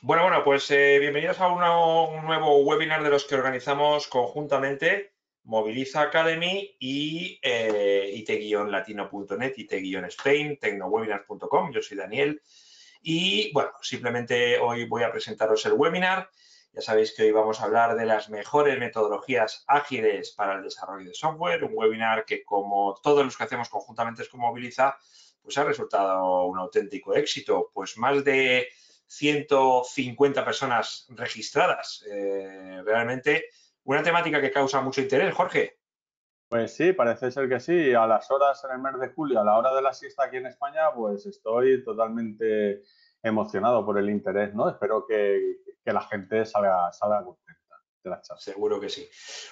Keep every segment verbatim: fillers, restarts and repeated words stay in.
Bueno, bueno, pues eh, bienvenidos a una, un nuevo webinar de los que organizamos conjuntamente Mobiliza Academy y eh, it guion latino punto net, it guion spain, tecnowebinars punto com. Yo soy Daniel y, bueno, simplemente hoy voy a presentaros el webinar. Ya sabéis que hoy vamos a hablar de las mejores metodologías ágiles para el desarrollo de software. Un webinar que, como todos los que hacemos conjuntamente con Mobiliza, pues ha resultado un auténtico éxito. Pues más de ciento cincuenta personas registradas. Eh, realmente una temática que causa mucho interés, Jorge. Pues sí, parece ser que sí. A las horas en el mes de julio, a la hora de la siesta aquí en España, pues estoy totalmente emocionado por el interés, ¿no? Espero que, que la gente salga, salga contenta de la charla. Seguro que sí.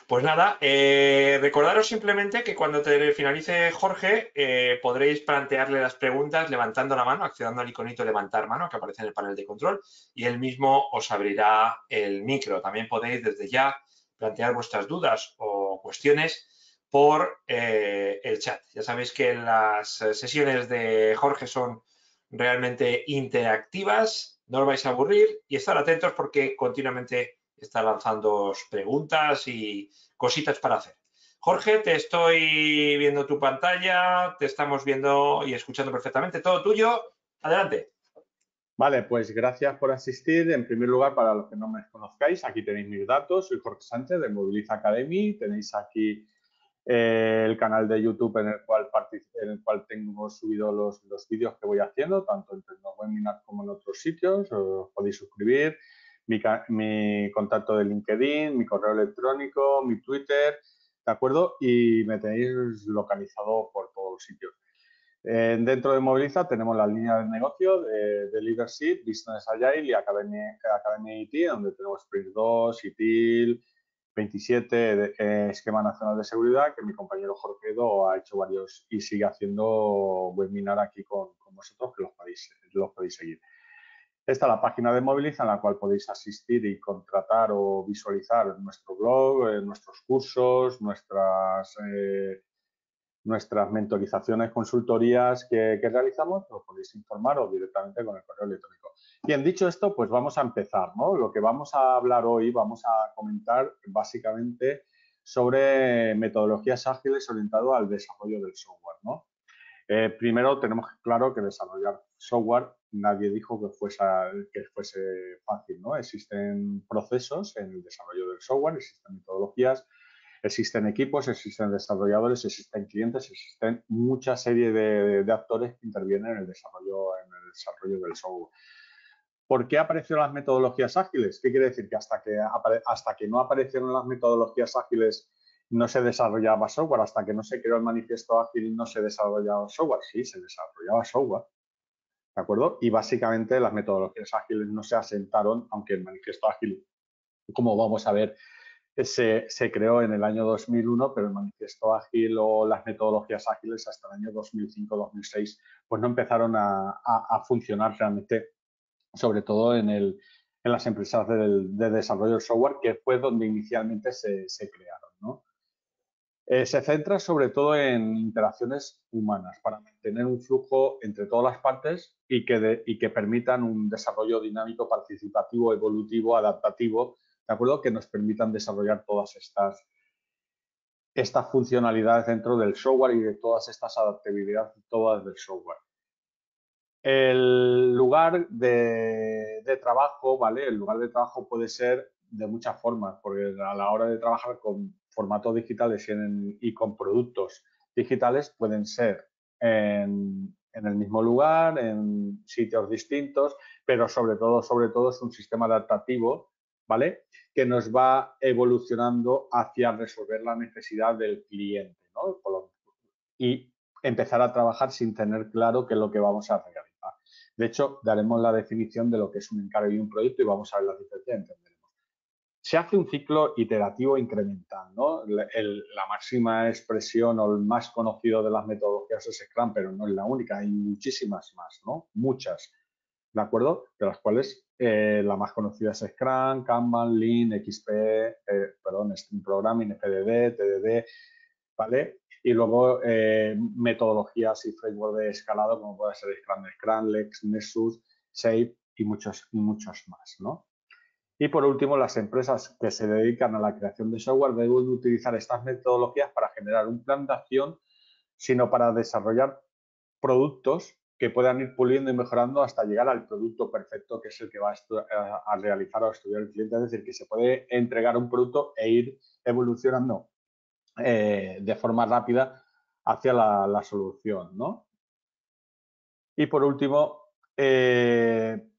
Pues nada, eh, recordaros simplemente que cuando te finalice Jorge eh, podréis plantearle las preguntas levantando la mano, accediendo al iconito levantar mano que aparece en el panel de control y él mismo os abrirá el micro. También podéis desde ya plantear vuestras dudas o cuestiones por eh, el chat. Ya sabéis que las sesiones de Jorge son realmente interactivas, no os vais a aburrir y estar atentos porque continuamente está lanzando preguntas y cositas para hacer. Jorge, te estoy viendo tu pantalla, te estamos viendo y escuchando perfectamente, todo tuyo, adelante. Vale, pues gracias por asistir. En primer lugar, para los que no me conozcáis, aquí tenéis mis datos, soy Jorge Sánchez de Mobiliza Academy, tenéis aquí Eh, el canal de YouTube en el cual, en el cual tengo subido los, los vídeos que voy haciendo, tanto en TecnoWebinars como en otros sitios. Os podéis suscribir, mi, mi contacto de LinkedIn, mi correo electrónico, mi Twitter, ¿de acuerdo? Y me tenéis localizado por todos los sitios. Eh, dentro de Mobiliza tenemos la línea de negocio de, de Leadership, Business Agile y Academy, Academy I T, donde tenemos Prince dos, I T I L, veintisiete, eh, Esquema Nacional de Seguridad, que mi compañero Jorge Edo ha hecho varios y sigue haciendo webinar aquí con, con vosotros, que los podéis, los podéis seguir. Esta es la página de Mobiliza en la cual podéis asistir y contratar o visualizar nuestro blog, eh, nuestros cursos, nuestras, eh, nuestras mentorizaciones, consultorías que, que realizamos. Os podéis informar o directamente con el correo electrónico. Bien, dicho esto, pues vamos a empezar, ¿no? Lo que vamos a hablar hoy, vamos a comentar básicamente sobre metodologías ágiles orientadas al desarrollo del software, ¿no? Eh, primero tenemos claro que desarrollar software, nadie dijo que fuese, que fuese fácil, ¿no? Existen procesos en el desarrollo del software, existen metodologías, existen equipos, existen desarrolladores, existen clientes, existen mucha serie de, de actores que intervienen en el desarrollo, en el desarrollo del software. ¿Por qué aparecieron las metodologías ágiles? ¿Qué quiere decir? Que hasta que, hasta que no aparecieron las metodologías ágiles no se desarrollaba software, hasta que no se creó el manifiesto ágil no se desarrollaba software. Sí, se desarrollaba software, ¿de acuerdo? Y básicamente las metodologías ágiles no se asentaron, aunque el manifiesto ágil, como vamos a ver, se, se creó en el año dos mil uno, pero el manifiesto ágil o las metodologías ágiles hasta el año dos mil cinco dos mil seis pues no empezaron a, a, a funcionar realmente, sobre todo en, el, en las empresas del, de desarrollo del software, que fue donde inicialmente se, se crearon, ¿no? Eh, se centra sobre todo en interacciones humanas para mantener un flujo entre todas las partes y que, de, y que permitan un desarrollo dinámico, participativo, evolutivo, adaptativo, ¿de acuerdo? Que nos permitan desarrollar todas estas, estas funcionalidades dentro del software y de todas estas adaptabilidades todas del software. El lugar de, de trabajo, ¿vale? El lugar de trabajo puede ser de muchas formas, porque a la hora de trabajar con formatos digitales y, en, y con productos digitales pueden ser en, en el mismo lugar, en sitios distintos, pero sobre todo, sobre todo es un sistema adaptativo, ¿vale? Que nos va evolucionando hacia resolver la necesidad del cliente, ¿no? Y empezar a trabajar sin tener claro qué es lo que vamos a realizar. De hecho, daremos la definición de lo que es un encargo y un proyecto y vamos a ver las diferencias, entenderemos. Se hace un ciclo iterativo incremental, ¿no? El, el, la máxima expresión o el más conocido de las metodologías es Scrum, pero no es la única, hay muchísimas más, ¿no? Muchas, ¿de acuerdo? De las cuales eh, la más conocida es Scrum, Kanban, Lean, X P, eh, perdón, Stream Programming, P D D, T D D, ¿vale? Y luego eh, metodologías y framework de escalado como puede ser Scrum, Scrum, Lex, Nexus, Safe, y muchos, muchos más, ¿no? Y por último, las empresas que se dedican a la creación de software deben utilizar estas metodologías para generar un plan de acción, sino para desarrollar productos que puedan ir puliendo y mejorando hasta llegar al producto perfecto, que es el que va a, a realizar o estudiar el cliente. Es decir, que se puede entregar un producto e ir evolucionando eh, de forma rápida hacia la, la solución, ¿no? Y por último, eh,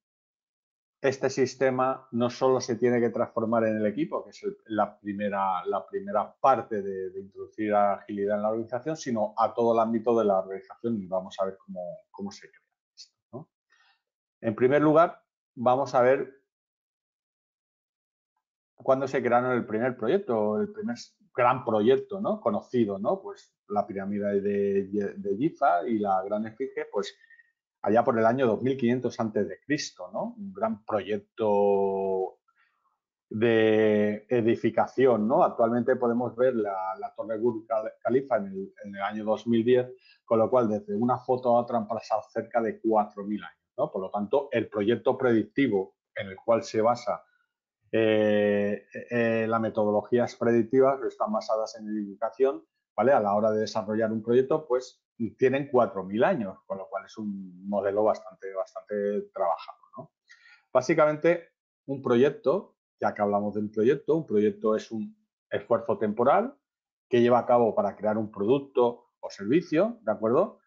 este sistema no solo se tiene que transformar en el equipo, que es el, la, primera, la primera parte de, de introducir agilidad en la organización, sino a todo el ámbito de la organización, y vamos a ver cómo, cómo se crea esto, ¿no? En primer lugar, vamos a ver cuándo se crearon el primer proyecto, el primer gran proyecto, ¿no? Conocido, ¿no? Pues la pirámide de, de Giza y la gran esfinge, pues allá por el año dos mil quinientos antes de Cristo, ¿no? Un gran proyecto de edificación, ¿no? Actualmente podemos ver la, la Torre Burj Khalifa en el, en el año dos mil diez, con lo cual desde una foto a otra han pasado cerca de cuatro mil años, ¿no? Por lo tanto, el proyecto predictivo en el cual se basa eh, eh, las metodologías predictivas, que están basadas en edificación, ¿vale? A la hora de desarrollar un proyecto, pues tienen cuatro mil años, con lo cual es un modelo bastante, bastante trabajado, ¿no? Básicamente, un proyecto, ya que hablamos de un proyecto, un proyecto es un esfuerzo temporal que lleva a cabo para crear un producto o servicio, ¿de acuerdo?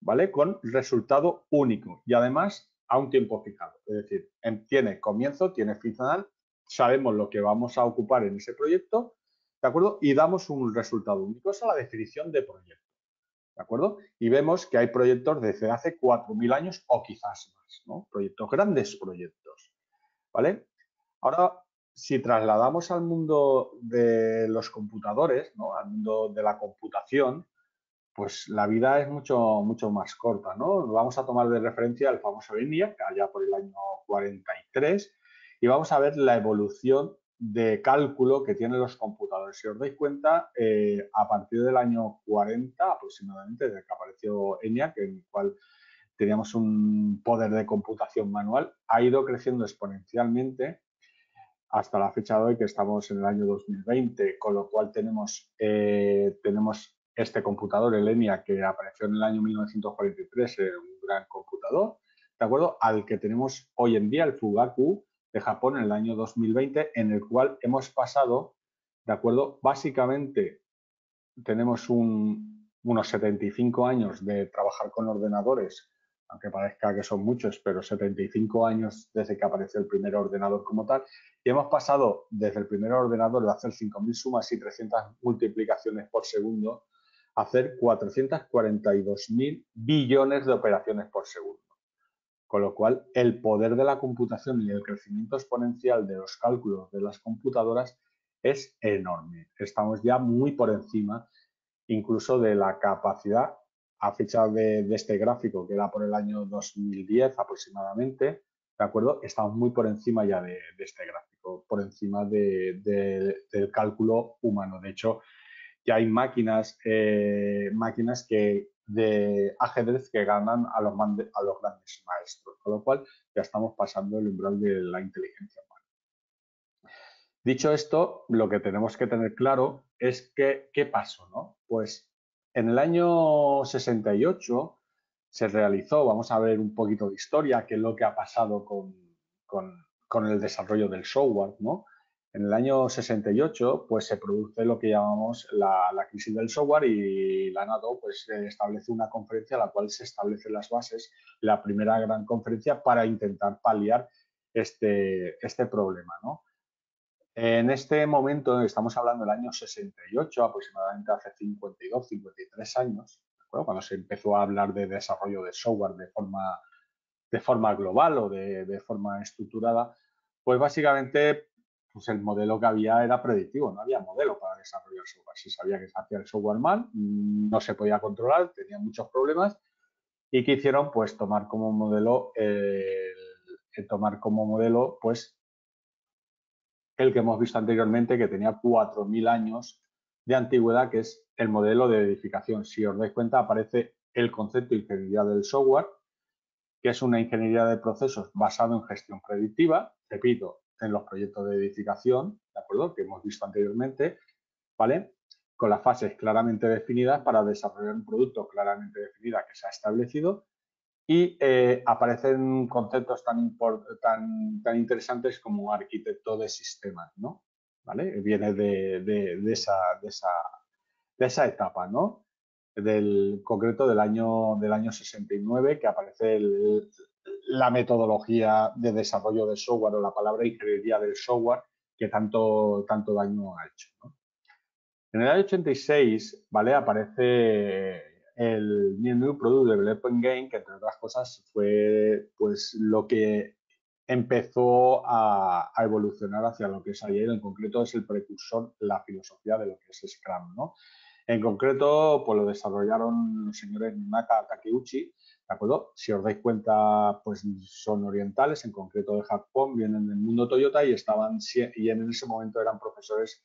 ¿Vale? Con resultado único y además a un tiempo fijado. Es decir, tiene comienzo, tiene final, sabemos lo que vamos a ocupar en ese proyecto, ¿de acuerdo? Y damos un resultado único. Esa es la definición de proyecto, ¿de acuerdo? Y vemos que hay proyectos desde hace cuatro mil años o quizás más, ¿no? Proyectos, grandes proyectos, ¿vale? Ahora, si trasladamos al mundo de los computadores, ¿no? Al mundo de la computación, pues la vida es mucho, mucho más corta, ¿no? Vamos a tomar de referencia el famoso ENIAC, allá por el año cuarenta y tres, y vamos a ver la evolución de cálculo que tienen los computadores. Si os dais cuenta, eh, a partir del año cuarenta aproximadamente, desde que apareció ENIAC, en el cual teníamos un poder de computación manual, ha ido creciendo exponencialmente hasta la fecha de hoy, que estamos en el año dos mil veinte, con lo cual tenemos, eh, tenemos este computador, el ENIAC, que apareció en el año mil novecientos cuarenta y tres, eh, un gran computador, ¿de acuerdo? Al que tenemos hoy en día, el Fugaku, de Japón en el año dos mil veinte, en el cual hemos pasado, de acuerdo, básicamente tenemos un, unos setenta y cinco años de trabajar con ordenadores, aunque parezca que son muchos, pero setenta y cinco años desde que apareció el primer ordenador como tal, y hemos pasado desde el primer ordenador de hacer cinco mil sumas y trescientas multiplicaciones por segundo a hacer cuatrocientos cuarenta y dos mil billones de operaciones por segundo. Con lo cual, el poder de la computación y el crecimiento exponencial de los cálculos de las computadoras es enorme. Estamos ya muy por encima incluso de la capacidad, a fecha de, de este gráfico, que era por el año dos mil diez aproximadamente, ¿de acuerdo? Estamos muy por encima ya de, de este gráfico, por encima de, de, del cálculo humano. De hecho, ya hay máquinas, eh, máquinas que... de ajedrez que ganan a los, a los grandes maestros, con lo cual ya estamos pasando el umbral de la inteligencia humana. Dicho esto, lo que tenemos que tener claro es que, ¿qué pasó, no? Pues en el año sesenta y ocho se realizó, vamos a ver un poquito de historia, qué es lo que ha pasado con, con, con el desarrollo del software, ¿no? En el año sesenta y ocho, pues se produce lo que llamamos la, la crisis del software y la NATO, pues establece una conferencia en la cual se establecen las bases, la primera gran conferencia para intentar paliar este, este problema, ¿no? En este momento, estamos hablando del año sesenta y ocho, aproximadamente hace cincuenta y dos, cincuenta y tres años, ¿de acuerdo? Cuando se empezó a hablar de desarrollo de software de forma, de forma global o de, de forma estructurada, pues básicamente... pues el modelo que había era predictivo, no había modelo para desarrollar software. Se sabía que se hacía el software mal, no se podía controlar, tenía muchos problemas. ¿Y qué hicieron? Pues tomar como modelo, eh, tomar como modelo pues, el que hemos visto anteriormente, que tenía cuatro mil años de antigüedad, que es el modelo de edificación. Si os dais cuenta, aparece el concepto de ingeniería del software, que es una ingeniería de procesos basada en gestión predictiva, repito, en los proyectos de edificación, ¿de acuerdo?, que hemos visto anteriormente, ¿vale?, con las fases claramente definidas para desarrollar un producto claramente definido que se ha establecido. Y eh, aparecen conceptos tan, tan, tan interesantes como arquitecto de sistemas, ¿no? ¿Vale? Viene de, de, de, esa, de, esa, de esa etapa, ¿no? Del concreto del año, del año sesenta y nueve, que aparece el, la metodología de desarrollo del software o la palabra ingeniería del software que tanto, tanto daño ha hecho, ¿no? En el año ochenta y seis, ¿vale?, aparece el New Product Development Game, que entre otras cosas fue pues lo que empezó a, a evolucionar hacia lo que es ayer. En concreto es el precursor, la filosofía de lo que es Scrum, ¿no? En concreto, pues lo desarrollaron los señores Minaka Takeuchi, ¿de acuerdo? Si os dais cuenta, pues son orientales, en concreto de Japón, vienen del mundo Toyota y estaban y en ese momento eran profesores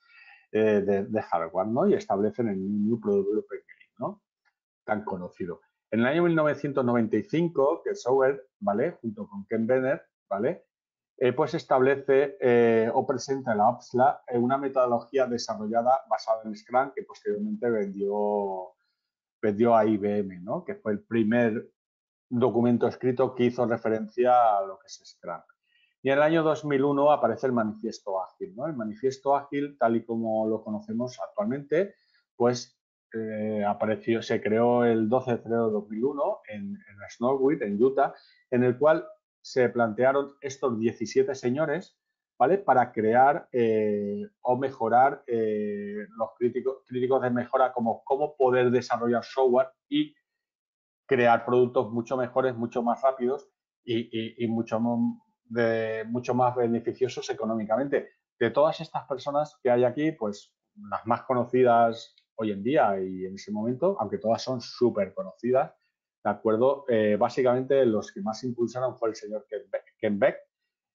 eh, de, de hardware, ¿no? Y establecen el New Product Development Game, ¿no?, tan conocido. En el año mil novecientos noventa y cinco, que Sauer, ¿vale?, junto con Ken Bennett, ¿vale?, eh, pues establece eh, o presenta en la OPSLA eh, una metodología desarrollada basada en Scrum que posteriormente vendió, vendió a I B M, ¿no?, que fue el primer documento escrito que hizo referencia a lo que es Scrum. Y en el año dos mil uno aparece el manifiesto ágil, ¿no? El manifiesto ágil, tal y como lo conocemos actualmente, pues Eh, apareció, se creó el doce de febrero de dos mil uno en, en Snowbird, en Utah, en el cual se plantearon estos diecisiete señores, ¿vale?, para crear eh, o mejorar eh, los críticos, críticos de mejora, como cómo poder desarrollar software y crear productos mucho mejores, mucho más rápidos y, y, y mucho, de, mucho más beneficiosos económicamente. De todas estas personas que hay aquí, pues las más conocidas hoy en día y en ese momento, aunque todas son súper conocidas, ¿de acuerdo? Eh, básicamente los que más impulsaron fue el señor Ken Beck, Ken Beck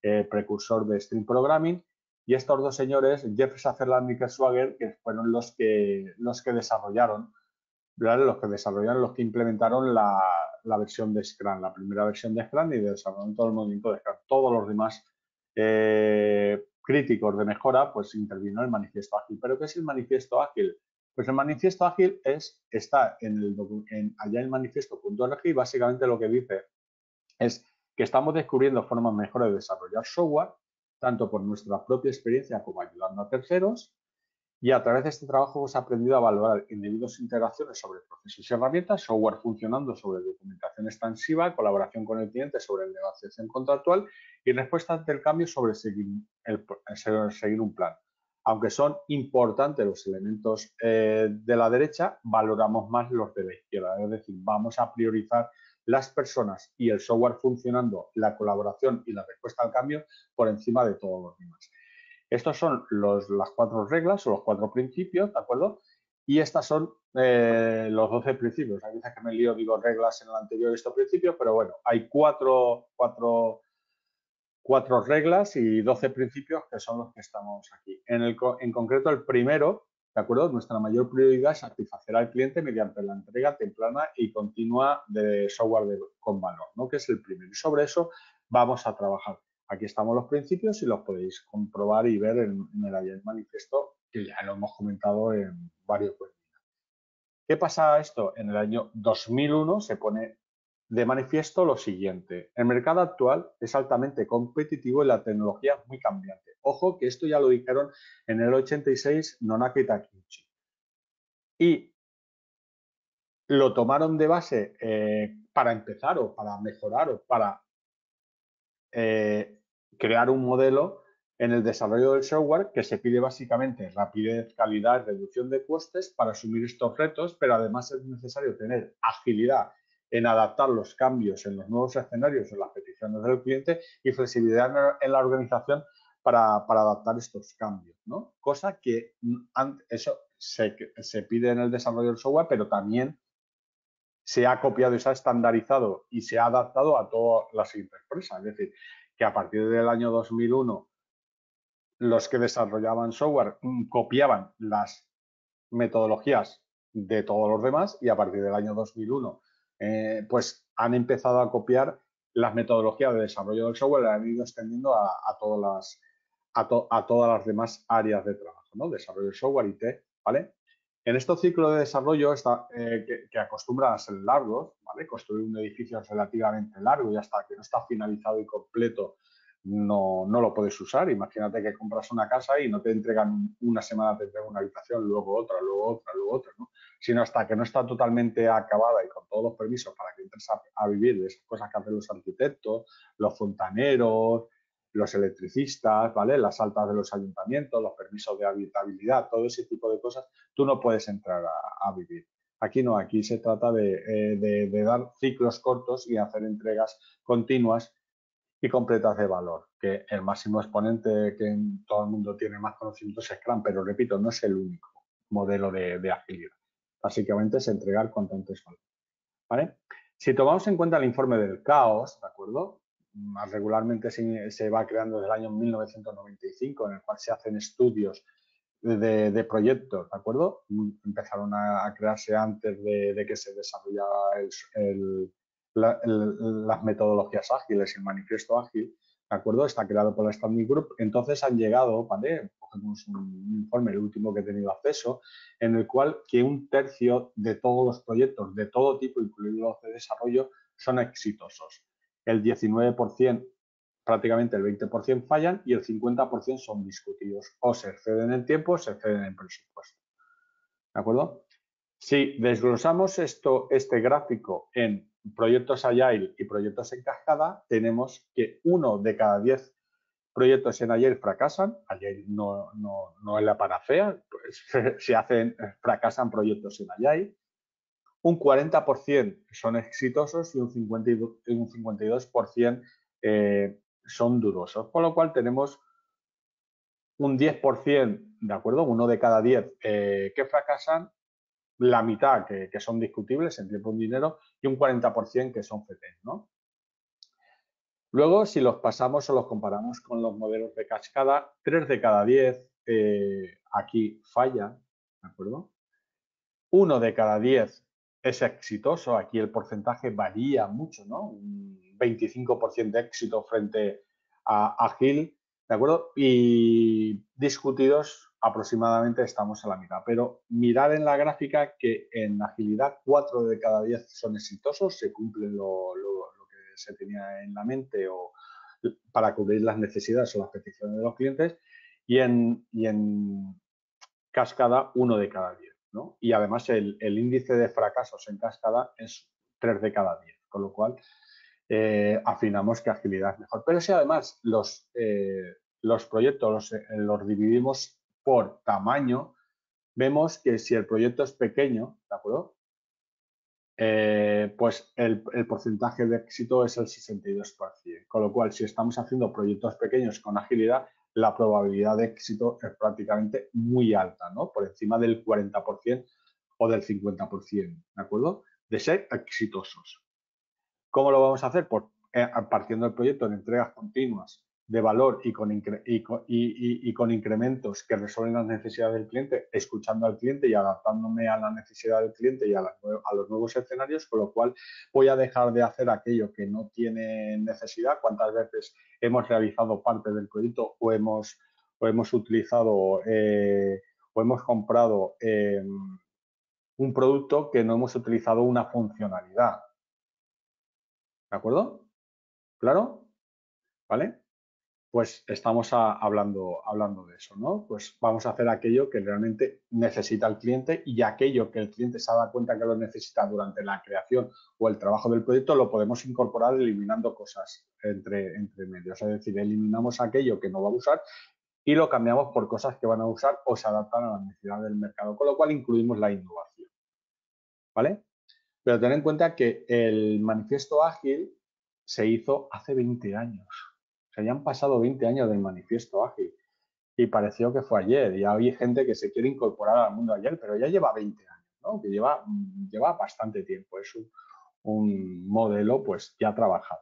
eh, precursor de Stream Programming, y estos dos señores, Jeff Sutherland y Ken Schwaber, que fueron los que, los que desarrollaron, ¿vale?, los que desarrollaron, los que implementaron la, la versión de Scrum, la primera versión de Scrum y de desarrollaron todo el movimiento de Scrum. Todos los demás eh, críticos de mejora, pues intervino el manifiesto ágil. ¿Pero qué es el manifiesto ágil? Pues el manifiesto ágil es, está en el, en, allá en manifiesto punto org, y básicamente lo que dice es que estamos descubriendo formas mejores de desarrollar software, tanto por nuestra propia experiencia como ayudando a terceros, y a través de este trabajo hemos aprendido a valorar individuos e integraciones sobre procesos y herramientas, software funcionando sobre documentación extensiva, colaboración con el cliente sobre negociación contractual y respuestas del cambio sobre seguir, el, sobre seguir un plan. Aunque son importantes los elementos eh, de la derecha, valoramos más los de la izquierda. Es decir, vamos a priorizar las personas y el software funcionando, la colaboración y la respuesta al cambio por encima de todos los demás. Estos son los, las cuatro reglas o los cuatro principios, ¿de acuerdo? Y estas son eh, los doce principios. Hay veces que me lío, digo reglas en el anterior de estos principios, pero bueno, hay cuatro... cuatro cuatro reglas y doce principios que son los que estamos aquí. En, el, en concreto, el primero, ¿de acuerdo?, nuestra mayor prioridad es satisfacer al cliente mediante la entrega temprana y continua de software de, con valor, ¿no?, que es el primero. Y sobre eso vamos a trabajar. Aquí estamos los principios y los podéis comprobar y ver en, en el ayer manifiesto, que ya lo hemos comentado en varios webinars. ¿Qué pasa esto? En el año dos mil uno se pone de manifiesto lo siguiente: el mercado actual es altamente competitivo y la tecnología es muy cambiante. Ojo, que esto ya lo dijeron en el ochenta y seis Nonaka y Takeuchi. Y lo tomaron de base eh, para empezar o para mejorar o para eh, crear un modelo en el desarrollo del software que se pide básicamente rapidez, calidad, reducción de costes para asumir estos retos, pero además es necesario tener agilidad en adaptar los cambios en los nuevos escenarios, en las peticiones del cliente, y flexibilidad en la organización para, para adaptar estos cambios, ¿no? Cosa que eso se, se pide en el desarrollo del software, pero también se ha copiado y se ha estandarizado y se ha adaptado a todas las empresas. Es decir, que a partir del año dos mil uno, los que desarrollaban software copiaban las metodologías de todos los demás, y a partir del año dos mil uno, Eh, pues han empezado a copiar las metodologías de desarrollo del software las han ido extendiendo a, a, todas, las, a, to, a todas las demás áreas de trabajo, ¿no? Desarrollo de software, I T, ¿vale? En estos ciclos de desarrollo está, eh, que, que acostumbran a ser largos, ¿vale? Construir un edificio es relativamente largo y hasta que no está finalizado y completo no, no lo puedes usar. Imagínate que compras una casa y no te entregan una semana, te entregan una habitación, luego otra, luego otra, luego otra, ¿no? Sino hasta que no está totalmente acabada y con todos los permisos para que entres a, a vivir, de esas cosas que hacen los arquitectos, los fontaneros, los electricistas, ¿vale? Las altas de los ayuntamientos, los permisos de habitabilidad, todo ese tipo de cosas, tú no puedes entrar a, a vivir. Aquí no, aquí se trata de, eh, de, de dar ciclos cortos y hacer entregas continuas y completas de valor, que el máximo exponente que en todo el mundo tiene más conocimiento es Scrum, pero repito, no es el único modelo de, de agilidad. Básicamente es entregar cuanto antes valor, ¿vale? Si tomamos en cuenta el informe del caos, ¿de acuerdo? Más regularmente se, se va creando desde el año mil novecientos noventa y cinco, en el cual se hacen estudios de, de, de proyectos, ¿de acuerdo? Empezaron a, a crearse antes de, de que se desarrollara el, el, la, el, las metodologías ágiles, el manifiesto ágil, ¿de acuerdo? Está creado por la Standish Group. Entonces han llegado, ¿vale? Cogemos un informe, el último que he tenido acceso, en el cual que un tercio de todos los proyectos, de todo tipo, incluidos los de desarrollo, son exitosos. El diecinueve por ciento, prácticamente el veinte por ciento fallan y el cincuenta por ciento son discutidos. O se exceden en tiempo o se exceden en presupuesto. ¿De acuerdo? Si desglosamos esto, este gráfico en proyectos Agile y proyectos en cascada, tenemos que uno de cada diez proyectos en Agile fracasan. Agile no, no, no es la panacea, pues, se hacen, fracasan proyectos en Agile. Un cuarenta por ciento son exitosos y un cincuenta y dos por ciento eh, son dudosos. Por lo cual tenemos un diez por ciento, ¿de acuerdo? Uno de cada diez eh, que fracasan, la mitad que, que son discutibles en tiempo y dinero y un cuarenta por ciento que son F E T E, ¿no? Luego, si los pasamos o los comparamos con los modelos de cascada, tres de cada diez eh, aquí fallan, ¿de acuerdo? uno de cada diez es exitoso, aquí el porcentaje varía mucho, ¿no? Un veinticinco por ciento de éxito frente a Agile, ¿de acuerdo? Y discutidos aproximadamente estamos a la mitad. Pero mirad en la gráfica que en agilidad cuatro de cada diez son exitosos, se cumplen lo, lo, lo que se tenía en la mente o para cubrir las necesidades o las peticiones de los clientes y en, y en cascada uno de cada diez. ¿No? Y además el, el índice de fracasos en cascada es tres de cada diez, con lo cual eh, afinamos que agilidad es mejor. Pero si además los, eh, los proyectos los, eh, los dividimos por tamaño, vemos que si el proyecto es pequeño, ¿de acuerdo? Eh, pues el, el porcentaje de éxito es el sesenta y dos por ciento, con lo cual si estamos haciendo proyectos pequeños con agilidad, la probabilidad de éxito es prácticamente muy alta, ¿no? Por encima del cuarenta por ciento o del cincuenta por ciento, ¿de acuerdo? De ser exitosos. ¿Cómo lo vamos a hacer? Pues eh, partiendo el proyecto en entregas continuas de valor y con, incre y, con y, y, y con incrementos que resuelven las necesidades del cliente, escuchando al cliente y adaptándome a la necesidad del cliente y a, la, a los nuevos escenarios, con lo cual voy a dejar de hacer aquello que no tiene necesidad. ¿Cuántas veces hemos realizado parte del proyecto o hemos, o hemos utilizado eh, o hemos comprado eh, un producto que no hemos utilizado una funcionalidad? ¿De acuerdo? ¿Claro? ¿Vale? Pues estamos a, hablando, hablando de eso, ¿no? Pues vamos a hacer aquello que realmente necesita el cliente y aquello que el cliente se ha dado cuenta que lo necesita durante la creación o el trabajo del proyecto lo podemos incorporar eliminando cosas entre, entre medios. Es decir, eliminamos aquello que no va a usar y lo cambiamos por cosas que van a usar o se adaptan a las necesidades del mercado, con lo cual incluimos la innovación, ¿vale? Pero ten en cuenta que el manifiesto ágil se hizo hace veinte años. O sea, ya han pasado veinte años del manifiesto ágil y pareció que fue ayer. Y hay gente que se quiere incorporar al mundo ayer, pero ya lleva veinte años, ¿no? Que lleva, lleva bastante tiempo. Es un, un modelo, pues, ya trabajado.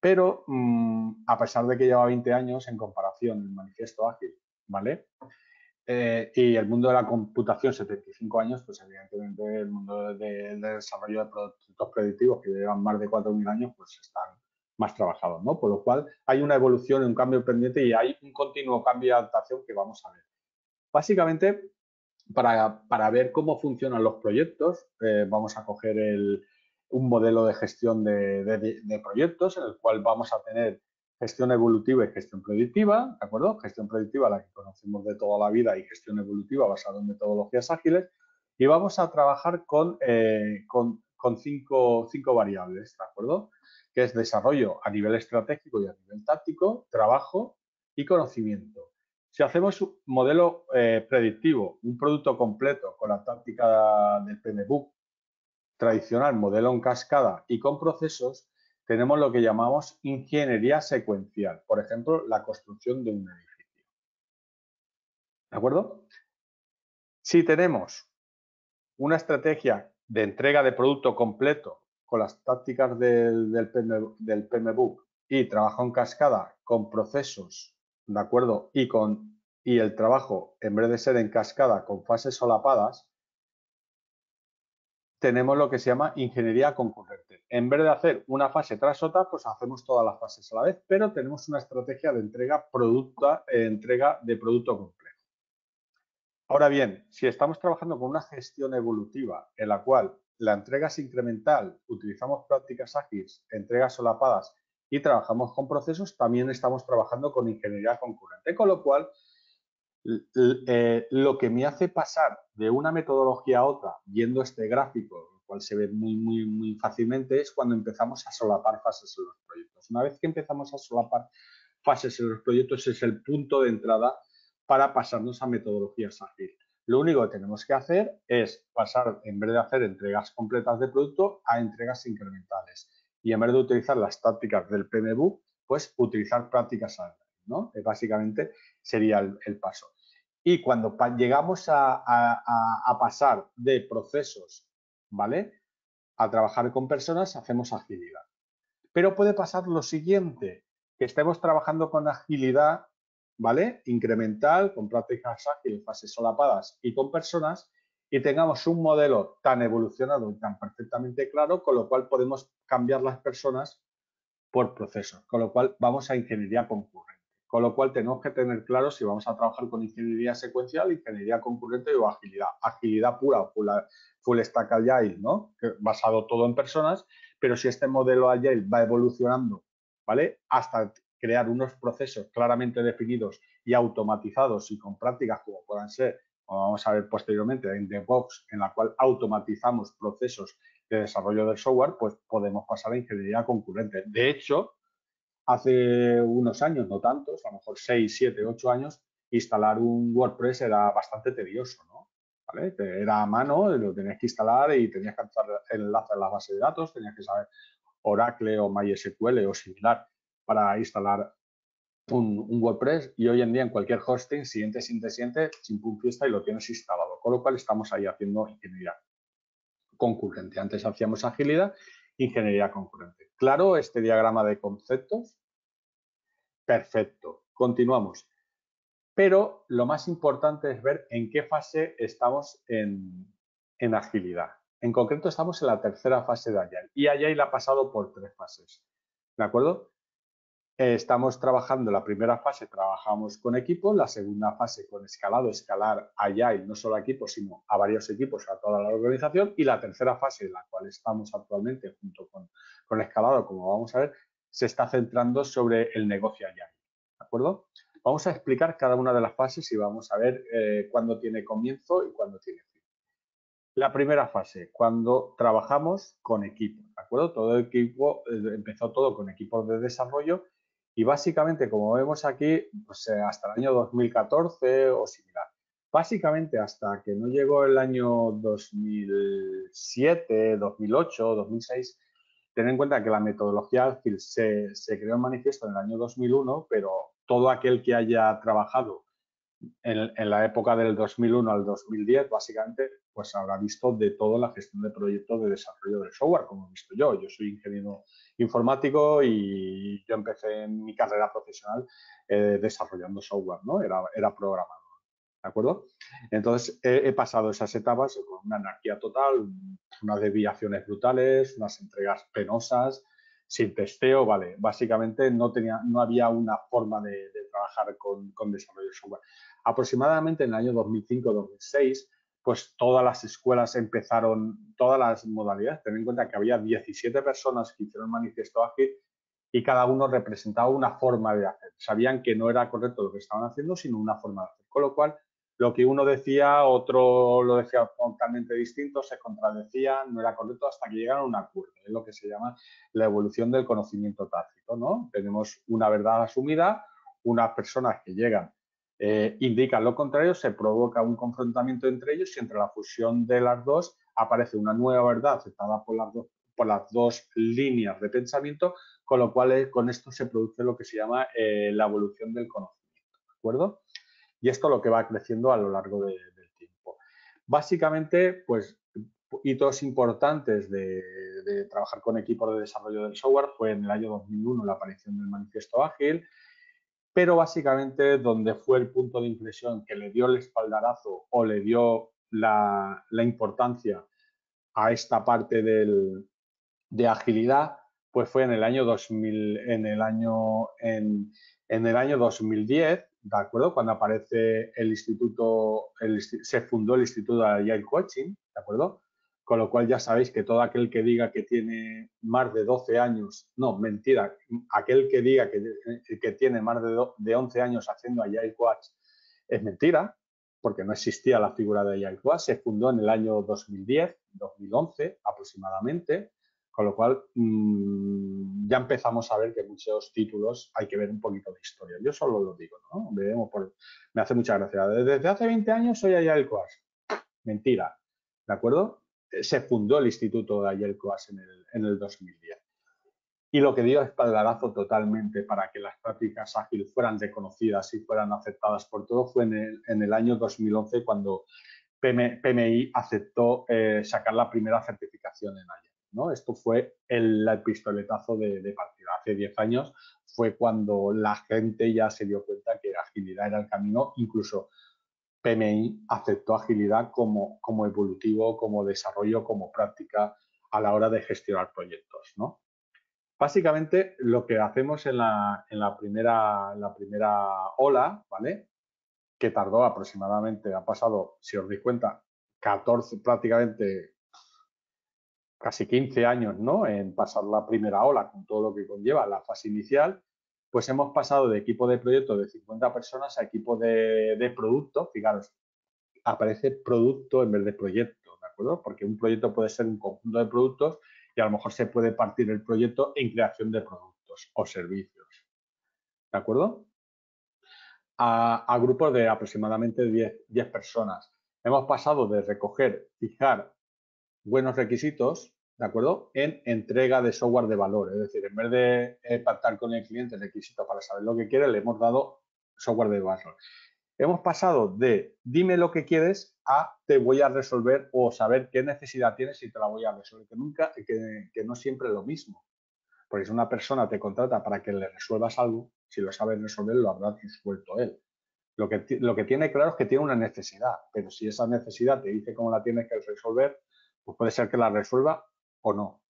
Pero, mmm, a pesar de que lleva veinte años en comparación el manifiesto ágil, ¿vale? Eh, y el mundo de la computación, setenta y cinco años, pues, evidentemente, el mundo del de desarrollo de productos predictivos que llevan más de cuatro mil años, pues, están más trabajados, ¿no? Por lo cual hay una evolución, un cambio pendiente y hay un continuo cambio y adaptación que vamos a ver. Básicamente, para, para ver cómo funcionan los proyectos, eh, vamos a coger el, un modelo de gestión de, de, de proyectos en el cual vamos a tener gestión evolutiva y gestión predictiva, ¿de acuerdo? Gestión predictiva, la que conocemos de toda la vida, y gestión evolutiva basada en metodologías ágiles. Y vamos a trabajar con, eh, con, con cinco, cinco variables, ¿de acuerdo? Que es desarrollo a nivel estratégico y a nivel táctico, trabajo y conocimiento. Si hacemos un modelo eh, predictivo, un producto completo con la táctica del P M B O K tradicional, modelo en cascada y con procesos, tenemos lo que llamamos ingeniería secuencial. Por ejemplo, la construcción de un edificio. ¿De acuerdo? Si tenemos una estrategia de entrega de producto completo con las tácticas del, del P M B O K y trabajo en cascada con procesos, ¿de acuerdo? Y, con, y el trabajo, en vez de ser en cascada, con fases solapadas, tenemos lo que se llama ingeniería concurrente. En vez de hacer una fase tras otra, pues hacemos todas las fases a la vez, pero tenemos una estrategia de entrega, producto, eh, entrega de producto completo. Ahora bien, si estamos trabajando con una gestión evolutiva en la cual la entrega es incremental, utilizamos prácticas ágiles, entregas solapadas y trabajamos con procesos, también estamos trabajando con ingeniería concurrente. Con lo cual, eh, lo que me hace pasar de una metodología a otra, viendo este gráfico, el cual se ve muy, muy, muy fácilmente, es cuando empezamos a solapar fases en los proyectos. Una vez que empezamos a solapar fases en los proyectos, es el punto de entrada para pasarnos a metodologías ágiles. Lo único que tenemos que hacer es pasar, en vez de hacer entregas completas de producto, a entregas incrementales. Y en vez de utilizar las tácticas del P M B O K, pues utilizar prácticas ágiles, ¿no? Que básicamente sería el, el paso. Y cuando pa llegamos a, a, a pasar de procesos, ¿vale?, a trabajar con personas, hacemos agilidad. Pero puede pasar lo siguiente, que estemos trabajando con agilidad, ¿vale?, incremental, con prácticas ágiles, fases solapadas y con personas, y tengamos un modelo tan evolucionado y tan perfectamente claro, con lo cual podemos cambiar las personas por procesos, con lo cual vamos a ingeniería concurrente. Con lo cual tenemos que tener claro si vamos a trabajar con ingeniería secuencial, ingeniería concurrente o agilidad. Agilidad pura o full, full stack agile, ¿no?, que basado todo en personas, pero si este modelo agile va evolucionando, ¿vale?, hasta crear unos procesos claramente definidos y automatizados y con prácticas como puedan ser, como vamos a ver posteriormente, en DevOps, en la cual automatizamos procesos de desarrollo del software, pues podemos pasar a ingeniería concurrente. De hecho, hace unos años, no tantos, a lo mejor seis, siete, ocho años, instalar un WordPress era bastante tedioso, ¿no? ¿Vale? Era a mano, lo tenías que instalar y tenías que enlazar las bases de datos, tenías que saber Oracle o MySQL o similar para instalar un, un WordPress, y hoy en día en cualquier hosting, siguiente, siguiente, siguiente, sin punto de vista, y lo tienes instalado. Con lo cual estamos ahí haciendo ingeniería concurrente. Antes hacíamos agilidad, ingeniería concurrente. Claro, este diagrama de conceptos. Perfecto. Continuamos. Pero lo más importante es ver en qué fase estamos en, en agilidad. En concreto estamos en la tercera fase de Agile. Y Agile ha pasado por tres fases. ¿De acuerdo? Estamos trabajando, la primera fase trabajamos con equipos, la segunda fase con escalado, escalar Agile, no solo a equipos, sino a varios equipos, a toda la organización, y la tercera fase, en la cual estamos actualmente junto con, con escalado, como vamos a ver, se está centrando sobre el negocio Agile, ¿de acuerdo? Vamos a explicar cada una de las fases y vamos a ver eh, cuándo tiene comienzo y cuándo tiene fin. La primera fase, cuando trabajamos con equipos, ¿de acuerdo? Todo equipo, eh, empezó todo con equipos de desarrollo. Y básicamente, como vemos aquí, pues hasta el año dos mil catorce o similar. Básicamente, hasta que no llegó el año dos mil siete, dos mil ocho, dos mil seis, ten en cuenta que la metodología ágil se, se creó en manifiesto en el año dos mil uno, pero todo aquel que haya trabajado en, en la época del dos mil uno al dos mil diez, básicamente, pues habrá visto de todo la gestión de proyectos de desarrollo del software, como he visto yo. Yo soy ingeniero informático y yo empecé en mi carrera profesional eh, desarrollando software, ¿no? Era, era programador, ¿de acuerdo? Entonces, he, he pasado esas etapas con una anarquía total, unas desviaciones brutales, unas entregas penosas, sin testeo, vale, básicamente no tenía, no había una forma de, de trabajar con, con desarrollo de software. Aproximadamente en el año dos mil cinco dos mil seis, pues todas las escuelas empezaron, todas las modalidades, ten en cuenta que había diecisiete personas que hicieron manifiesto ágil y cada uno representaba una forma de hacer. Sabían que no era correcto lo que estaban haciendo, sino una forma de hacer. Con lo cual, lo que uno decía, otro lo decía totalmente distinto, se contradecía, no era correcto, hasta que llegaron a un acuerdo. Es lo que se llama la evolución del conocimiento tácito, ¿no? Tenemos una verdad asumida, unas personas que llegan, eh, indican lo contrario, se provoca un confrontamiento entre ellos y entre la fusión de las dos aparece una nueva verdad aceptada por las dos, por las dos líneas de pensamiento, con lo cual eh, con esto se produce lo que se llama eh, la evolución del conocimiento, ¿de acuerdo? Y esto lo que va creciendo a lo largo de, del tiempo. Básicamente, pues, hitos importantes de, de trabajar con equipos de desarrollo del software fue en el año dos mil uno la aparición del Manifiesto Ágil, pero básicamente donde fue el punto de inflexión que le dio el espaldarazo o le dio la, la importancia a esta parte del, de agilidad, pues fue en el año dos mil, en el año, en, en el año dos mil diez, ¿de acuerdo? Cuando aparece el instituto, el, se fundó el Instituto de Agile Coaching, ¿de acuerdo? Con lo cual ya sabéis que todo aquel que diga que tiene más de doce años, no, mentira, aquel que diga que, que tiene más de, do, de once años haciendo Agile Coach es mentira, porque no existía la figura de Agile Coach, se fundó en el año dos mil diez, dos mil once aproximadamente, con lo cual mmm, ya empezamos a ver que muchos títulos hay que ver un poquito de historia. Yo solo lo digo, ¿no? Veremos por, me hace mucha gracia. Desde hace veinte años soy Agile Coach. Mentira, ¿de acuerdo? Se fundó el Instituto de Agile Coach en el, en el dos mil diez. Y lo que dio espaldarazo totalmente para que las prácticas ágiles fueran reconocidas y fueran aceptadas por todos fue en el, en el año dos mil once cuando P M I aceptó eh, sacar la primera certificación en Agile, ¿no? Esto fue el, el pistoletazo de, de partida. Hace diez años fue cuando la gente ya se dio cuenta que agilidad era el camino. Incluso P M I aceptó agilidad como, como evolutivo, como desarrollo, como práctica a la hora de gestionar proyectos, ¿no? Básicamente lo que hacemos en la, en la, primera, la primera ola, ¿vale? Que tardó aproximadamente, ha pasado, si os dais cuenta, catorce prácticamente... casi quince años, ¿no?, en pasar la primera ola con todo lo que conlleva la fase inicial, pues hemos pasado de equipo de proyecto de cincuenta personas a equipo de, de producto. Fijaros, aparece producto en vez de proyecto, ¿de acuerdo? Porque un proyecto puede ser un conjunto de productos y a lo mejor se puede partir el proyecto en creación de productos o servicios, ¿de acuerdo? A, a grupos de aproximadamente diez personas. Hemos pasado de recoger, fijar, buenos requisitos, ¿de acuerdo?, en entrega de software de valor. Es decir, en vez de pactar con el cliente requisitos para saber lo que quiere, le hemos dado software de valor. Hemos pasado de dime lo que quieres a te voy a resolver o saber qué necesidad tienes y te la voy a resolver. Que, nunca, que, que no siempre es lo mismo. Porque si una persona te contrata para que le resuelvas algo, si lo sabes resolver, lo habrá resuelto él. Lo que, lo que tiene claro es que tiene una necesidad, pero si esa necesidad te dice cómo la tienes que resolver, pues puede ser que la resuelva o no.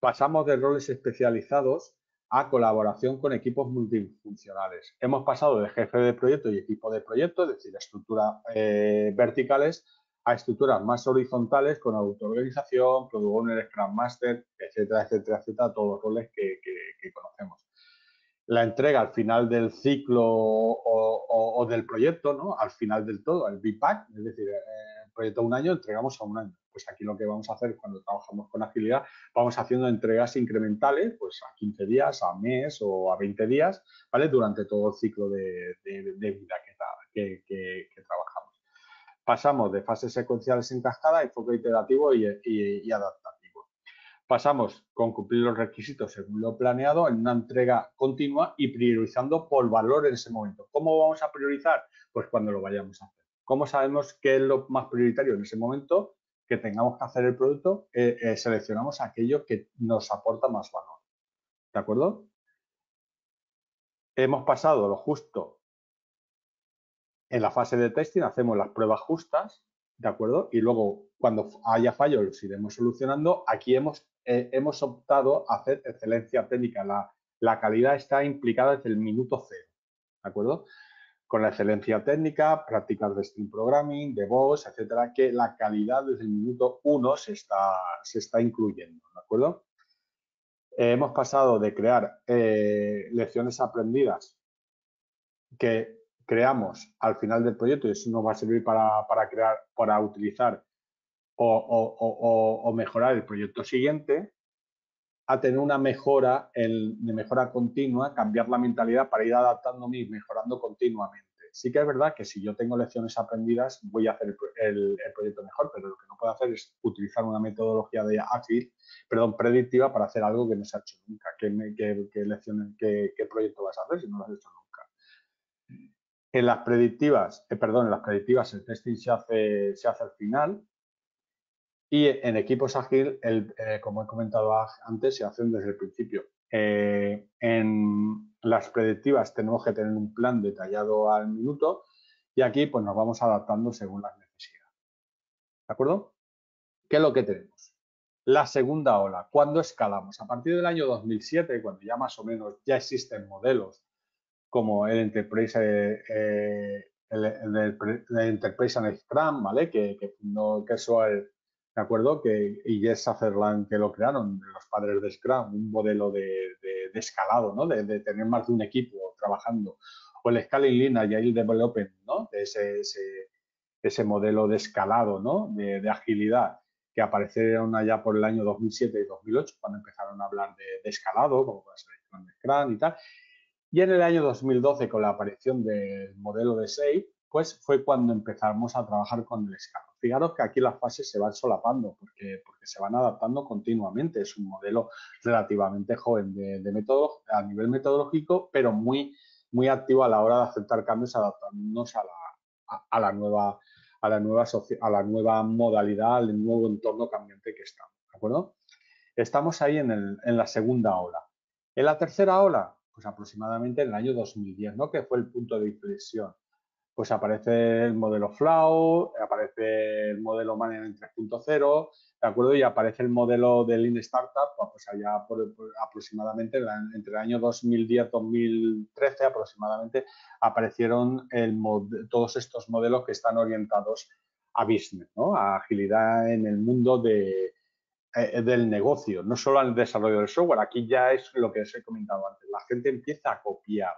Pasamos de roles especializados a colaboración con equipos multifuncionales. Hemos pasado de jefe de proyecto y equipo de proyecto, es decir, estructuras eh, verticales, a estructuras más horizontales con autoorganización, Product Owner, Scrum Master, etcétera, etcétera, etcétera, todos los roles que, que, que conocemos. La entrega al final del ciclo o, o, o del proyecto, ¿no?, al final del todo, el B PAC, es decir, el proyecto a un año, entregamos a un año. Pues aquí lo que vamos a hacer cuando trabajamos con agilidad, vamos haciendo entregas incrementales, pues a quince días, a mes o a veinte días, ¿vale? Durante todo el ciclo de, de, de vida que, que, que trabajamos. Pasamos de fases secuenciales en cascada, enfoque iterativo y, y, y adaptativo. Pasamos con cumplir los requisitos según lo planeado en una entrega continua y priorizando por valor en ese momento. ¿Cómo vamos a priorizar? Pues cuando lo vayamos a hacer. ¿Cómo sabemos qué es lo más prioritario en ese momento? Que tengamos que hacer el producto, eh, eh, seleccionamos aquello que nos aporta más valor, ¿de acuerdo? Hemos pasado lo justo en la fase de testing, hacemos las pruebas justas, ¿de acuerdo? Y luego, cuando haya fallos, los iremos solucionando. Aquí hemos eh, hemos optado a hacer excelencia técnica. La, la calidad está implicada desde el minuto cero, ¿de acuerdo? Con la excelencia técnica, prácticas de stream programming, de voz, etcétera, que la calidad desde el minuto uno se está, se está incluyendo, ¿de acuerdo? Eh, hemos pasado de crear eh, lecciones aprendidas que creamos al final del proyecto, y eso nos va a servir para, para crear, para utilizar o, o, o, o mejorar el proyecto siguiente, a tener una mejora, el, de mejora continua, cambiar la mentalidad para ir adaptándome y mejorando continuamente. Sí que es verdad que si yo tengo lecciones aprendidas voy a hacer el, el, el proyecto mejor, pero lo que no puedo hacer es utilizar una metodología de ágil, perdón, predictiva para hacer algo que no se ha hecho nunca. ¿Qué, qué, qué, lecciones, qué, qué proyecto vas a hacer si no lo has hecho nunca? En las predictivas, eh, perdón, en las predictivas el testing se hace, se hace al final, y en equipos ágil, el, eh, como he comentado antes, se hacen desde el principio. Eh, en las predictivas tenemos que tener un plan detallado al minuto y aquí pues nos vamos adaptando según las necesidades. ¿De acuerdo? ¿Qué es lo que tenemos? La segunda ola. ¿Cuándo escalamos? A partir del año dos mil siete, cuando ya más o menos ya existen modelos como el Enterprise, eh, eh, el, el, el, el Enterprise and Scrum, ¿vale? Que, que fundó Casual, ¿de acuerdo? Que, y Jeff Sutherland, que lo crearon, los padres de Scrum, un modelo de, de, de escalado, ¿no? De, de tener más de un equipo trabajando. O el Scaling Lean y el Development, ¿no? De ese, ese, ese modelo de escalado, ¿no? De, de agilidad, que aparecieron allá por el año dos mil siete y dos mil ocho, cuando empezaron a hablar de, de escalado, como la selección de Scrum y tal. Y en el año dos mil doce, con la aparición del modelo de Safe, pues fue cuando empezamos a trabajar con el escalado. Fijaros que aquí las fases se van solapando porque, porque se van adaptando continuamente. Es un modelo relativamente joven de, de método, a nivel metodológico, pero muy, muy activo a la hora de aceptar cambios, adaptándonos a la, a, a la nueva, a la nueva, a la nueva modalidad, al nuevo entorno cambiante que estamos, ¿de acuerdo? Estamos ahí en, el, en la segunda ola. En la tercera ola, pues aproximadamente en el año dos mil diez, ¿no? Que fue el punto de inflexión. Pues aparece el modelo Flow, aparece el modelo Management tres punto cero, ¿de acuerdo? Y aparece el modelo de Lean Startup, pues allá por, por aproximadamente entre el año dos mil diez a dos mil trece aproximadamente aparecieron el, todos estos modelos que están orientados a business, ¿no? A agilidad en el mundo de, eh, del negocio, no solo al desarrollo del software. Aquí ya es lo que os he comentado antes, la gente empieza a copiar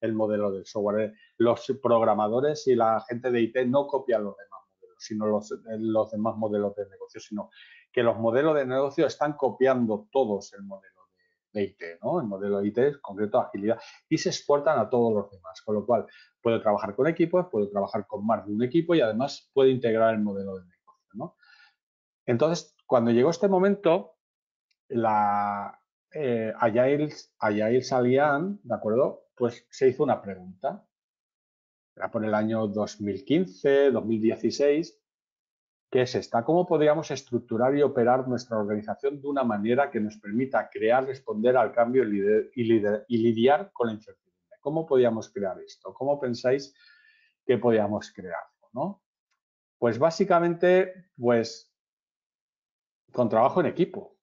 el modelo del software. Los programadores y la gente de I T no copian los demás modelos, sino los, los demás modelos de negocio, sino que los modelos de negocio están copiando todos el modelo de, de I T, ¿no? El modelo de I T es concreto agilidad y se exportan a todos los demás, con lo cual puedo trabajar con equipos, puedo trabajar con más de un equipo y además puedo integrar el modelo de negocio, ¿no? Entonces, cuando llegó este momento, la eh, Agile, Agile salían, ¿de acuerdo? Pues se hizo una pregunta, era por el año dos mil quince, dos mil dieciséis, que es esta: ¿cómo podríamos estructurar y operar nuestra organización de una manera que nos permita crear, responder al cambio y, lider, y, lider, y lidiar con la incertidumbre? ¿Cómo podíamos crear esto? ¿Cómo pensáis que podíamos crearlo, ¿no? Pues básicamente, pues, con trabajo en equipo,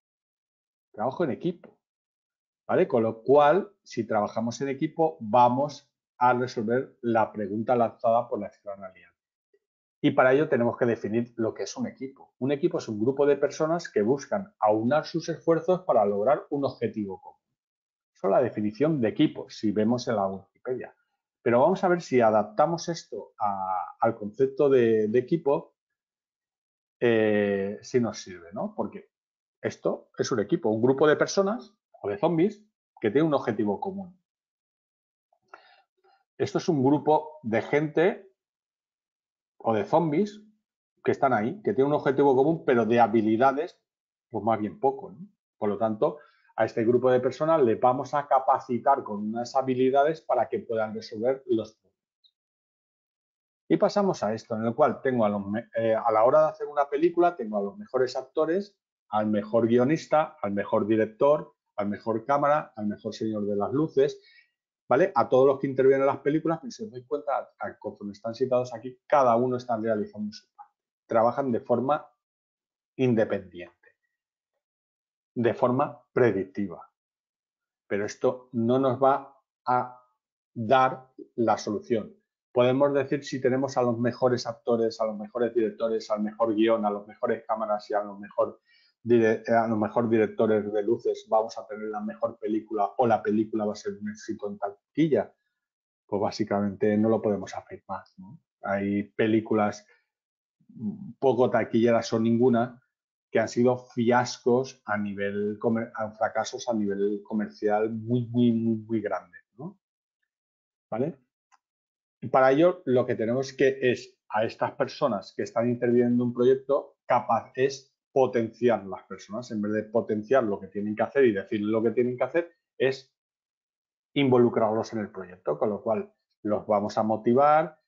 trabajo en equipo. ¿Vale? Con lo cual, si trabajamos en equipo, vamos a resolver la pregunta lanzada por la externalidad. Y para ello tenemos que definir lo que es un equipo. Un equipo es un grupo de personas que buscan aunar sus esfuerzos para lograr un objetivo común. Eso es la definición de equipo, si vemos en la Wikipedia. Pero vamos a ver si adaptamos esto a, al concepto de, de equipo, eh, si nos sirve, ¿no? Porque esto es un equipo, un grupo de personas o de zombies, que tiene un objetivo común. Esto es un grupo de gente o de zombies que están ahí, que tiene un objetivo común, pero de habilidades, pues más bien poco, ¿no? Por lo tanto, a este grupo de personas le vamos a capacitar con unas habilidades para que puedan resolver los problemas. Y pasamos a esto, en el cual tengo a, los, eh, a la hora de hacer una película, tengo a los mejores actores, al mejor guionista, al mejor director, al mejor cámara, al mejor señor de las luces, ¿vale? A todos los que intervienen en las películas, que si os doy cuenta, conforme están citados aquí, cada uno está realizando su parte. Trabajan de forma independiente. de forma predictiva. Pero esto no nos va a dar la solución. Podemos decir si tenemos a los mejores actores, a los mejores directores, al mejor guión, a los mejores cámaras y a los mejor, a los mejor directores de luces, vamos a tener la mejor película o la película va a ser un éxito en taquilla. Pues básicamente no lo podemos afirmar, ¿no? Hay películas poco taquilleras o ninguna que han sido fiascos a nivel, fracasos a nivel comercial muy, muy, muy, muy grandes, ¿no? ¿Vale? Para ello, lo que tenemos que es a estas personas que están interviniendo en un proyecto, capaz es potenciar las personas. En vez de potenciar lo que tienen que hacer y decirles lo que tienen que hacer, es involucrarlos en el proyecto, con lo cual los vamos a motivar,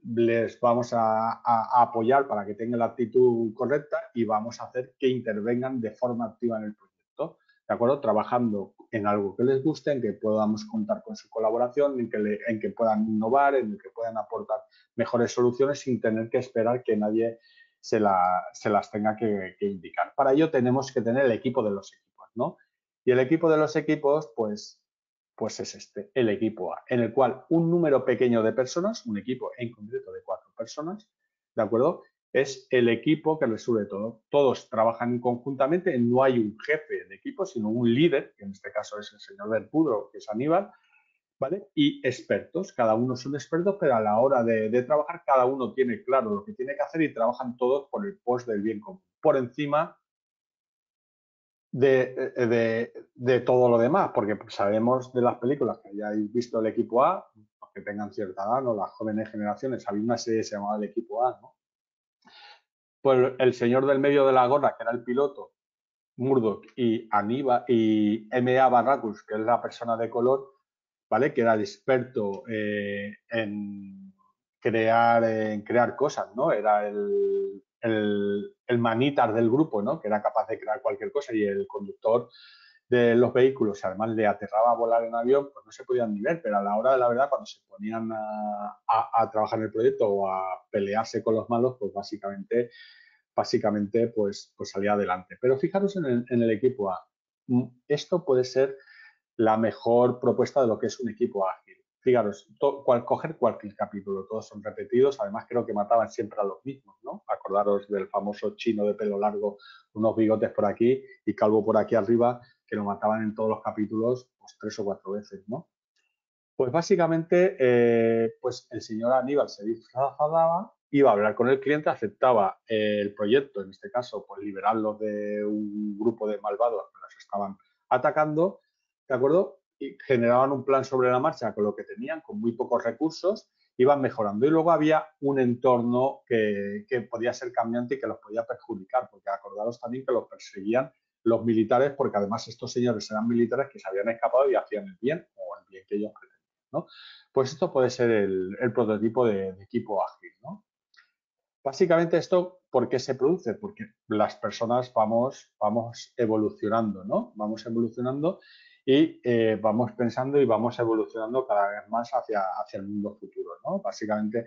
les vamos a, a, a apoyar para que tengan la actitud correcta y vamos a hacer que intervengan de forma activa en el proyecto, ¿de acuerdo? Trabajando en algo que les guste, en que podamos contar con su colaboración, en que, le, en que puedan innovar, en el que puedan aportar mejores soluciones sin tener que esperar que nadie se, la, se las tenga que, que indicar. Para ello tenemos que tener el equipo de los equipos, ¿no? Y el equipo de los equipos, pues... Pues es este, el equipo A, en el cual un número pequeño de personas, un equipo en concreto de cuatro personas, ¿de acuerdo? Es el equipo que resuelve todo. Todos trabajan conjuntamente, no hay un jefe de equipo, sino un líder, que en este caso es el señor del Pudro, que es Aníbal, ¿vale? Y expertos, cada uno es un experto, pero a la hora de, de trabajar cada uno tiene claro lo que tiene que hacer y trabajan todos por el pos del bien común. Por encima... De, de, de todo lo demás, porque sabemos de las películas que hayáis visto el equipo A, los que tengan cierta edad, ¿no? Las jóvenes generaciones, había una serie que se llamaba el equipo A, ¿no? Pues el señor del medio de la gorra, que era el piloto, Murdoch, y Aníbal, y M A Barracus, que es la persona de color, ¿vale? Que era el experto eh, en, crear, en crear cosas, ¿no? Era el... El, el manitas del grupo, ¿no? Que era capaz de crear cualquier cosa, y el conductor de los vehículos, además le aterraba a volar en avión, pues no se podían ni ver, pero a la hora de la verdad, cuando se ponían a, a, a trabajar en el proyecto o a pelearse con los malos, pues básicamente, básicamente pues, pues salía adelante. Pero fijaros en el, en el equipo A. Esto puede ser la mejor propuesta de lo que es un equipo ágil. Fijaros, to, cual, coger cualquier capítulo, todos son repetidos, además creo que mataban siempre a los mismos, ¿no? Acordaros del famoso chino de pelo largo, unos bigotes por aquí y calvo por aquí arriba, que lo mataban en todos los capítulos pues, tres o cuatro veces, ¿no? Pues básicamente, eh, pues el señor Aníbal se disfrazaba, iba a hablar con el cliente, aceptaba eh, el proyecto, en este caso, pues liberarlos de un grupo de malvados que los estaban atacando, ¿de acuerdo? Y generaban un plan sobre la marcha con lo que tenían, con muy pocos recursos, iban mejorando. Y luego había un entorno que, que podía ser cambiante y que los podía perjudicar, porque acordaros también que los perseguían los militares, porque además estos señores eran militares que se habían escapado y hacían el bien, o el bien que ellos pretendían, ¿no? Pues esto puede ser el, el prototipo de, de equipo ágil, ¿no? Básicamente esto, ¿por qué se produce? Porque las personas vamos, vamos evolucionando, ¿no? Vamos evolucionando y eh, vamos pensando y vamos evolucionando cada vez más hacia, hacia el mundo futuro, ¿no? Básicamente,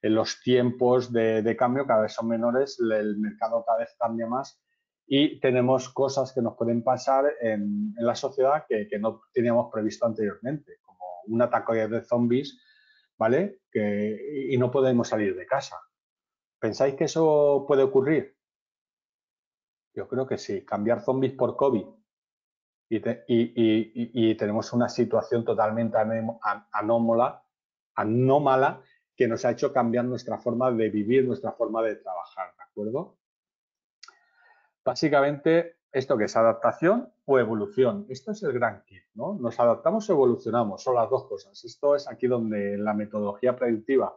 en los tiempos de, de cambio cada vez son menores, el mercado cada vez cambia más y tenemos cosas que nos pueden pasar en, en la sociedad que, que no teníamos previsto anteriormente, como un ataque de zombies, ¿vale? Que, y no podemos salir de casa. ¿Pensáis que eso puede ocurrir? Yo creo que sí. Cambiar zombies por COVID. Y, te, y, y, y tenemos una situación totalmente anómala, anómala que nos ha hecho cambiar nuestra forma de vivir, nuestra forma de trabajar, ¿de acuerdo? Básicamente, esto que es adaptación o evolución, esto es el gran kit, ¿no? Nos adaptamos o evolucionamos, son las dos cosas. Esto es aquí donde la metodología predictiva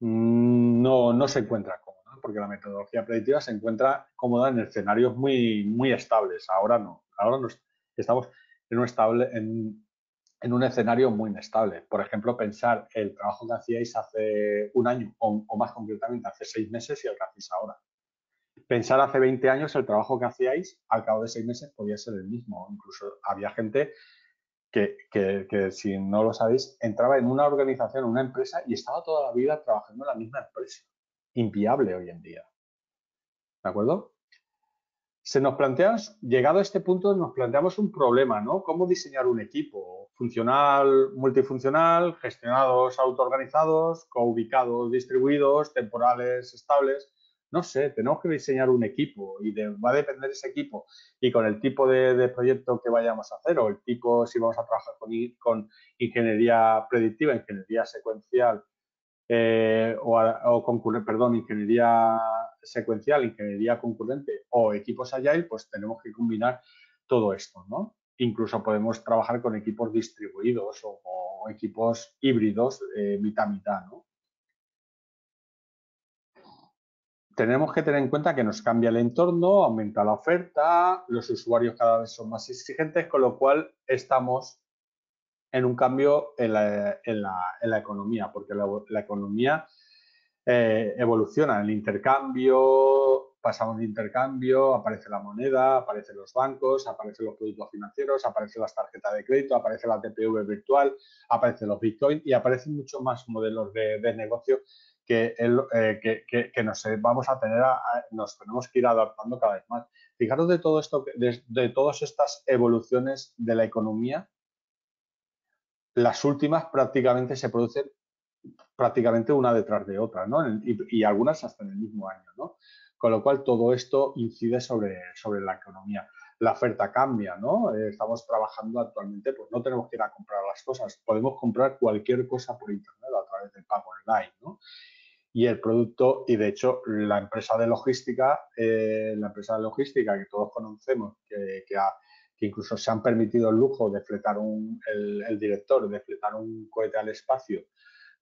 no, no se encuentra con. Porque la metodología predictiva se encuentra cómoda en escenarios muy, muy estables. Ahora no. Ahora nos, estamos en un, estable, en, en un escenario muy inestable. Por ejemplo, pensar el trabajo que hacíais hace un año o, o más concretamente hace seis meses y el que hacéis ahora. Pensar hace veinte años el trabajo que hacíais al cabo de seis meses podía ser el mismo. Incluso había gente que, que, que si no lo sabéis, entraba en una organización, en una empresa y estaba toda la vida trabajando en la misma empresa. Inviable hoy en día, ¿de acuerdo? se nos plantea, llegado a este punto, nos planteamos un problema, ¿no? ¿Cómo diseñar un equipo funcional, multifuncional, gestionados, autoorganizados, coubicados, distribuidos, temporales, estables? No sé, tenemos que diseñar un equipo y de, va a depender ese equipo y con el tipo de, de proyecto que vayamos a hacer o el tipo, si vamos a trabajar con, con ingeniería predictiva, ingeniería secuencial eh, o, o concurrente, perdón, ingeniería secuencial, ingeniería concurrente o equipos agile, pues tenemos que combinar todo esto, ¿no? Incluso podemos trabajar con equipos distribuidos o, o equipos híbridos, eh, mitad mitad, ¿no? Tenemos que tener en cuenta que nos cambia el entorno, aumenta la oferta, los usuarios cada vez son más exigentes, con lo cual estamos en un cambio en la, en la, en la economía, porque la, la economía eh, evoluciona, el intercambio, pasamos de intercambio, aparece la moneda, aparecen los bancos, aparecen los productos financieros, aparecen las tarjetas de crédito, aparece la T P V virtual, aparecen los bitcoins y aparecen muchos más modelos de, de negocio Que, eh, que, que, que nos vamos a tener a, a, nos tenemos que ir adaptando cada vez más. Fijaros de todo esto, de, de todas estas evoluciones de la economía, las últimas prácticamente se producen prácticamente una detrás de otra, ¿no? Y, y algunas hasta en el mismo año, ¿no? Con lo cual todo esto incide sobre, sobre la economía. La oferta cambia, ¿no? Eh, estamos trabajando actualmente, pues no tenemos que ir a comprar las cosas, podemos comprar cualquier cosa por internet a través del pago online, ¿no? Y el producto, y de hecho la empresa de logística, eh, la empresa de logística que todos conocemos, que, que, ha, que incluso se han permitido el lujo de fletar un, el, el director, de fletar un cohete al espacio,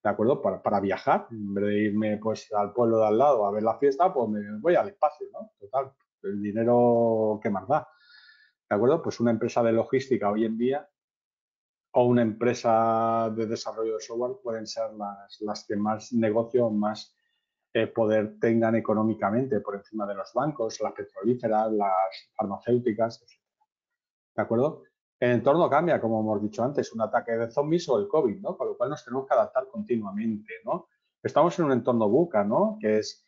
¿de acuerdo? Para, para viajar, en vez de irme pues al pueblo de al lado a ver la fiesta, pues me voy al espacio, ¿no? Total, el dinero que más da, ¿de acuerdo? Pues una empresa de logística hoy en día o una empresa de desarrollo de software pueden ser las, las que más negocio, más eh, poder tengan económicamente por encima de los bancos, las petrolíferas, las farmacéuticas, etcétera. ¿De acuerdo? El entorno cambia, como hemos dicho antes, un ataque de zombies o el COVID, ¿no? Con lo cual nos tenemos que adaptar continuamente, ¿no? Estamos en un entorno buca, ¿no? Que es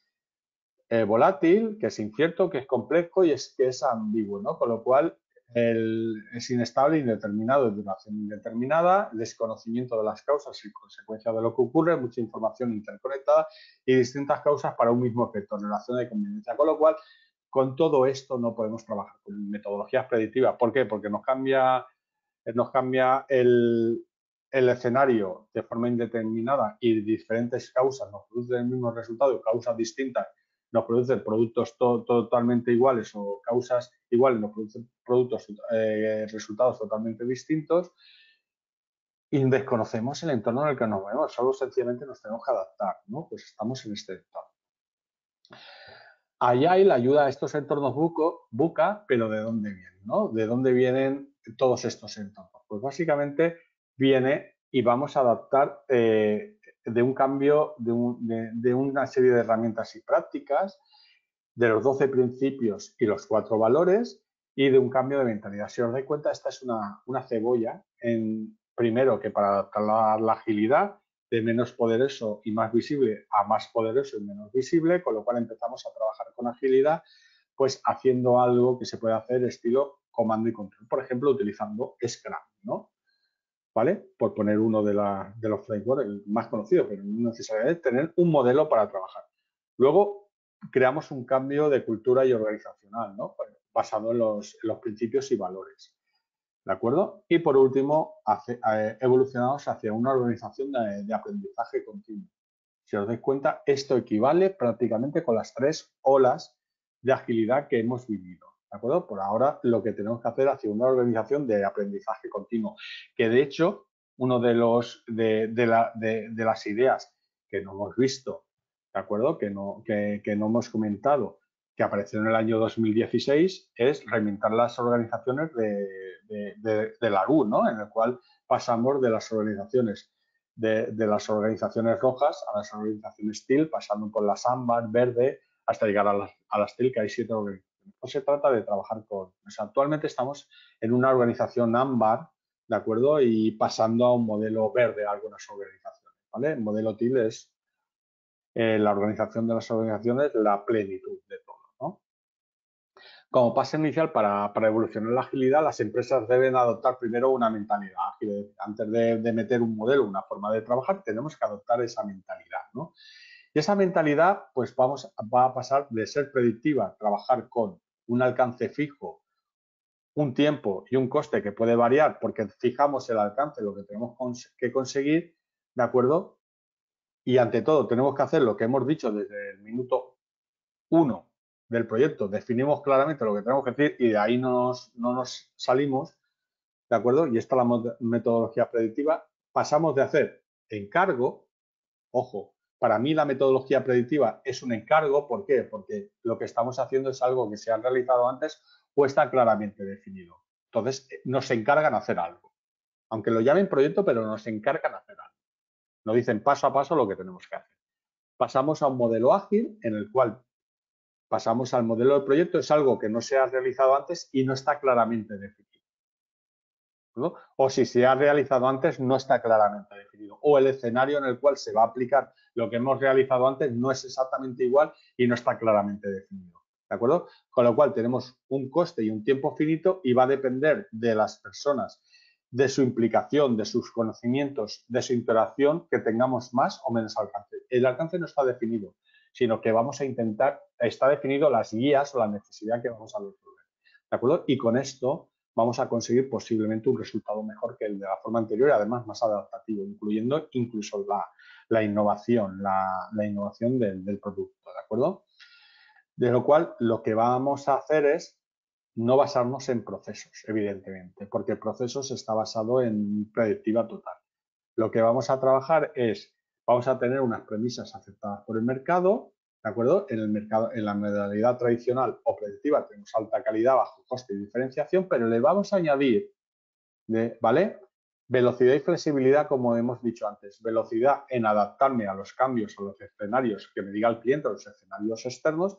eh, volátil, que es incierto, que es complejo y es, que es ambiguo, ¿no? Con lo cual El, es inestable, indeterminado, de duración indeterminada, desconocimiento de las causas y consecuencias de lo que ocurre, mucha información interconectada y distintas causas para un mismo efecto, relación de conveniencia. Con lo cual, con todo esto no podemos trabajar con metodologías predictivas. ¿Por qué? Porque nos cambia, nos cambia el, el escenario de forma indeterminada y diferentes causas nos producen el mismo resultado, causas distintas nos producen productos to, to, totalmente iguales o causas iguales, nos producen productos, eh, resultados totalmente distintos y desconocemos el entorno en el que nos movemos, solo sencillamente nos tenemos que adaptar, ¿no? Pues estamos en este entorno. Allá hay la ayuda a estos entornos buco, buca, pero ¿de dónde vienen, no? ¿De dónde vienen todos estos entornos? Pues básicamente viene y vamos a adaptar eh, de un cambio, de, un, de, de una serie de herramientas y prácticas, de los doce principios y los cuatro valores y de un cambio de mentalidad. Si os dais cuenta, esta es una, una cebolla, en, primero que para adaptar la, la agilidad, de menos poderoso y más visible a más poderoso y menos visible, con lo cual empezamos a trabajar con agilidad, pues haciendo algo que se puede hacer estilo comando y control, por ejemplo, utilizando Scrum, ¿no? ¿Vale? Por poner uno de, la, de los frameworks, el más conocido, pero no necesariamente tener un modelo para trabajar. Luego creamos un cambio de cultura y organizacional, ¿no? Bueno, basado en los, en los principios y valores, ¿de acuerdo? Y por último, hace, eh, evolucionamos hacia una organización de, de aprendizaje continuo. Si os dais cuenta, esto equivale prácticamente con las tres olas de agilidad que hemos vivido. ¿De acuerdo? Por ahora lo que tenemos que hacer hacia una organización de aprendizaje continuo, que de hecho uno de los de, de, la, de, de las ideas que no hemos visto, ¿de acuerdo? Que no, que, que no hemos comentado, que apareció en el año dos mil dieciséis, es reinventar las organizaciones de, de, de, de la U, ¿no? En el cual pasamos de las organizaciones de, de las organizaciones rojas a las organizaciones T I L, pasando por las ámbar, verde, hasta llegar a las, a las T I L, que hay siete organizaciones. No se trata de trabajar con... O sea, actualmente estamos en una organización ámbar, ¿de acuerdo? Y pasando a un modelo verde a algunas organizaciones, ¿vale? El modelo T I L es eh, la organización de las organizaciones, la plenitud de todo, ¿no? como paso inicial para, para evolucionar la agilidad, las empresas deben adoptar primero una mentalidad ágil. Antes de, de meter un modelo, una forma de trabajar, tenemos que adoptar esa mentalidad, ¿no? Y esa mentalidad, pues vamos, va a pasar de ser predictiva, trabajar con un alcance fijo, un tiempo y un coste que puede variar porque fijamos el alcance, lo que tenemos que conseguir, ¿de acuerdo? Y ante todo tenemos que hacer lo que hemos dicho desde el minuto uno del proyecto, definimos claramente lo que tenemos que decir y de ahí no nos, no nos salimos, ¿de acuerdo? Y esta es la metodología predictiva. Pasamos de hacer encargo, ojo, para mí la metodología predictiva es un encargo, ¿por qué? Porque lo que estamos haciendo es algo que se ha realizado antes o está claramente definido. Entonces nos encargan hacer algo, aunque lo llamen proyecto, pero nos encargan hacer algo. Nos dicen paso a paso lo que tenemos que hacer. Pasamos a un modelo ágil en el cual pasamos al modelo de proyecto, es algo que no se ha realizado antes y no está claramente definido, ¿no? O si se ha realizado antes, no está claramente definido. O el escenario en el cual se va a aplicar lo que hemos realizado antes no es exactamente igual y no está claramente definido, ¿de acuerdo? Con lo cual tenemos un coste y un tiempo finito y va a depender de las personas, de su implicación, de sus conocimientos, de su interacción, que tengamos más o menos alcance. El alcance no está definido, sino que vamos a intentar, está definido las guías o la necesidad que vamos a resolver, ¿de acuerdo? Y con esto vamos a conseguir posiblemente un resultado mejor que el de la forma anterior, además más adaptativo, incluyendo incluso la, la innovación, la, la innovación del, del producto, ¿de acuerdo? De lo cual lo que vamos a hacer es no basarnos en procesos, evidentemente, porque procesos está basado en predictiva total. Lo que vamos a trabajar es, vamos a tener unas premisas aceptadas por el mercado, ¿de acuerdo? En el mercado, en la modalidad tradicional o predictiva tenemos alta calidad, bajo coste y diferenciación, pero le vamos a añadir, de, ¿vale? Velocidad y flexibilidad, como hemos dicho antes. Velocidad en adaptarme a los cambios, a los escenarios que me diga el cliente, a los escenarios externos,